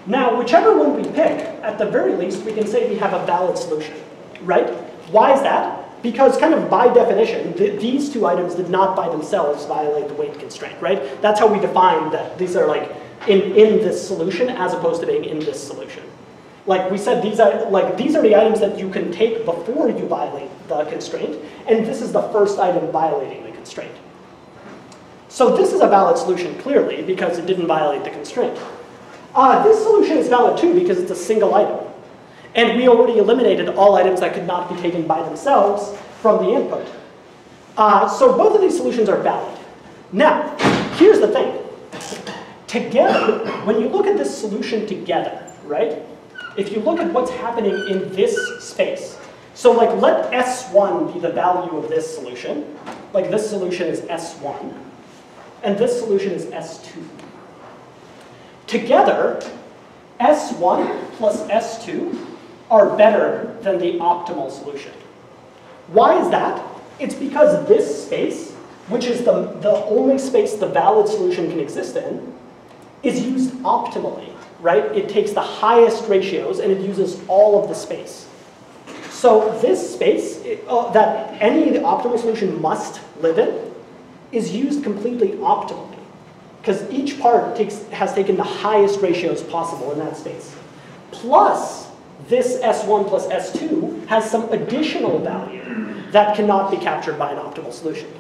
Now, whichever one we pick, at the very least, we can say we have a valid solution, right? Why is that? Because kind of by definition, th these two items did not by themselves violate the weight constraint, right? That's how we define that these are like in, in this solution as opposed to being in this solution. Like we said, these are, like, these are the items that you can take before you violate the constraint, and this is the first item violating the constraint. So this is a valid solution clearly because it didn't violate the constraint. Uh, this solution is valid too because it's a single item. And we already eliminated all items that could not be taken by themselves from the input. Uh, so both of these solutions are valid. Now, here's the thing. Together, when you look at this solution together, right? If you look at what's happening in this space, so like let S one be the value of this solution. Like this solution is S one, and this solution is S two. Together, S one plus S two are better than the optimal solution. Why is that? It's because this space, which is the, the only space the valid solution can exist in, is used optimally, right? It takes the highest ratios and it uses all of the space. So this space it, uh, that any optimal solution must live in is used completely optimally. Because each part takes, has taken the highest ratios possible in that space. Plus, this S one plus S two has some additional value that cannot be captured by an optimal solution.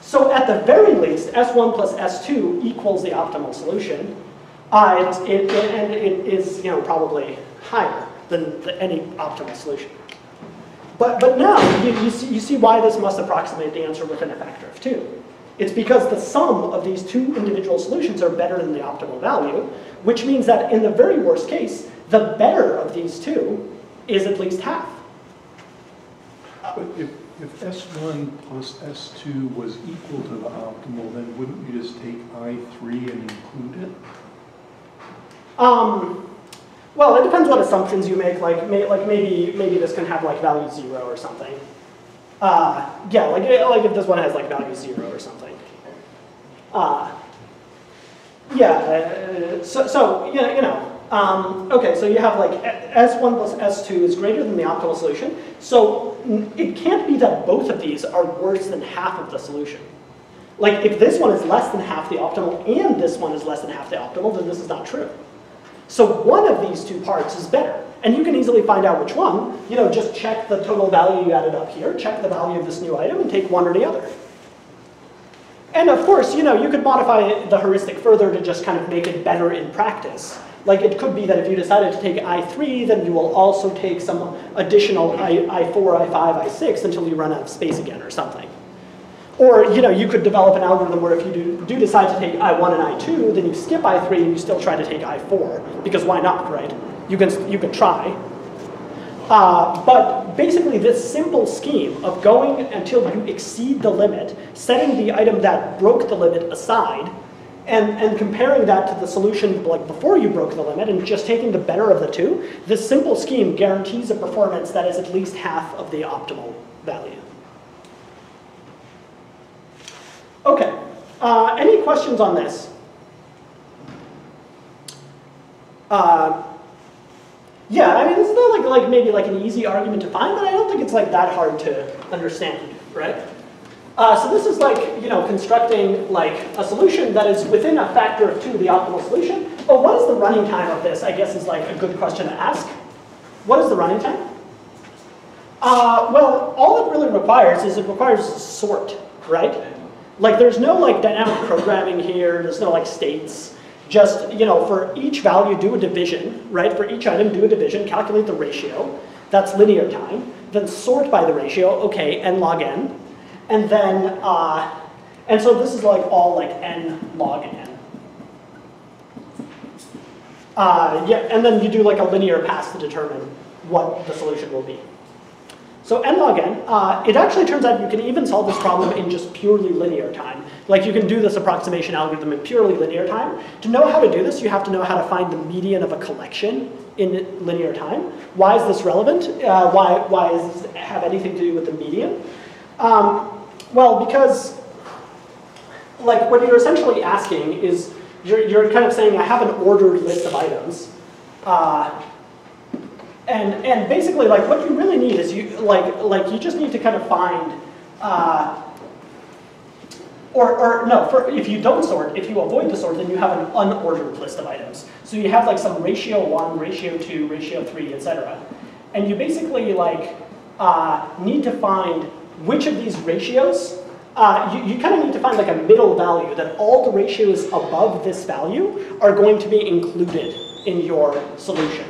So at the very least, S one plus S two equals the optimal solution, uh, it, it, it, and it is you know, probably higher than the, any optimal solution. But, but now, you, you, see, you see why this must approximate the answer within a factor of two. It's because the sum of these two individual solutions are better than the optimal value, which means that in the very worst case, the better of these two is at least half. But if, if S one plus S two was equal to the optimal, then wouldn't you just take I three and include it? Um, well, it depends what assumptions you make. Like, may, like maybe, maybe this can have like value zero or something. Uh, yeah, like, like if this one has like value zero or something. Uh, yeah, uh, so, so you know, you know, Um, okay, so you have like S one plus S two is greater than the optimal solution. So it can't be that both of these are worse than half of the solution. Like if this one is less than half the optimal and this one is less than half the optimal, then this is not true. So one of these two parts is better. And you can easily find out which one. You know, just check the total value you added up here, check the value of this new item, and take one or the other. And of course, you know, you could modify the heuristic further to just kind of make it better in practice. Like it could be that if you decided to take I three, then you will also take some additional I four, I five, I six until you run out of space again or something. Or, you know, you could develop an algorithm where if you do, do decide to take I one and I two, then you skip I three and you still try to take I four, because why not, right? You can, you can try. Uh, but basically this simple scheme of going until you exceed the limit, setting the item that broke the limit aside, and, and comparing that to the solution like before you broke the limit and just taking the better of the two, this simple scheme guarantees a performance that is at least half of the optimal value. Okay, uh, any questions on this? Uh, Yeah, I mean, it's not like, like maybe like an easy argument to find, but I don't think it's like that hard to understand, right? Uh, so this is like, you know, constructing like a solution that is within a factor of two of the optimal solution. But what is the running time of this, I guess, is like a good question to ask. What is the running time? Uh, well, all it really requires is it requires sort, right? Like there's no like dynamic programming here, there's no like states. Just, you know, for each value, do a division, right? For each item, do a division, calculate the ratio. That's linear time. Then sort by the ratio, okay, n log n. And then, uh, and so this is like all like n log n. Uh, yeah, and then you do like a linear pass to determine what the solution will be. So n log n, uh, it actually turns out you can even solve this problem in just purely linear time. Like you can do this approximation algorithm in purely linear time. To know how to do this, you have to know how to find the median of a collection in linear time. Why is this relevant? Uh, why why does this have anything to do with the median? Um, well, because like what you're essentially asking is, you're, you're kind of saying, I have an ordered list of items. Uh, And, and basically, like, what you really need is, you like, like you just need to kind of find, uh, or, or no, for, if you don't sort, if you avoid the sort, then you have an unordered list of items. So you have like some ratio one, ratio two, ratio three, et cetera. And you basically like uh, need to find which of these ratios, uh, you, you kind of need to find like a middle value that all the ratios above this value are going to be included in your solution.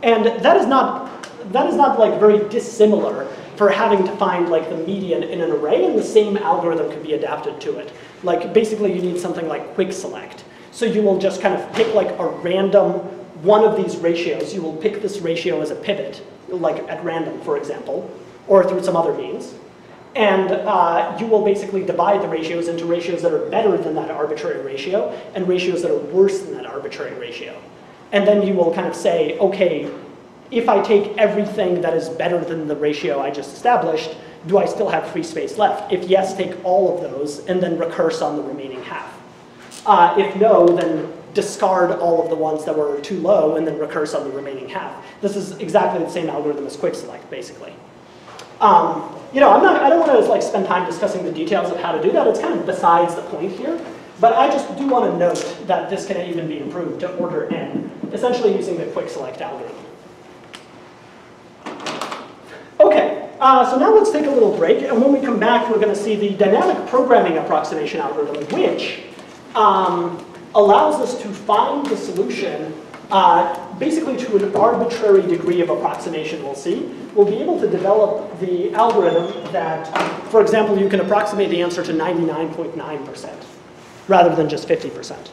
And that is not, that is not like very dissimilar for having to find like the median in an array, and the same algorithm can be adapted to it. Like basically you need something like quick select. So you will just kind of pick like a random one of these ratios. You will pick this ratio as a pivot, like at random, for example, or through some other means. And uh, you will basically divide the ratios into ratios that are better than that arbitrary ratio and ratios that are worse than that arbitrary ratio. And then you will kind of say, okay, if I take everything that is better than the ratio I just established, do I still have free space left? If yes, take all of those and then recurse on the remaining half. Uh, if no, then discard all of the ones that were too low and then recurse on the remaining half. This is exactly the same algorithm as quick select, basically. Um, you know, I'm not, I don't want to like spend time discussing the details of how to do that. It's kind of besides the point here. But I just do want to note that this can even be improved to order n, essentially using the quick select algorithm. Okay, uh, so now let's take a little break, and when we come back, we're going to see the dynamic programming approximation algorithm, which um, allows us to find the solution uh, basically to an arbitrary degree of approximation, we'll see. We'll be able to develop the algorithm that, for example, you can approximate the answer to ninety-nine point nine percent. Rather than just fifty percent.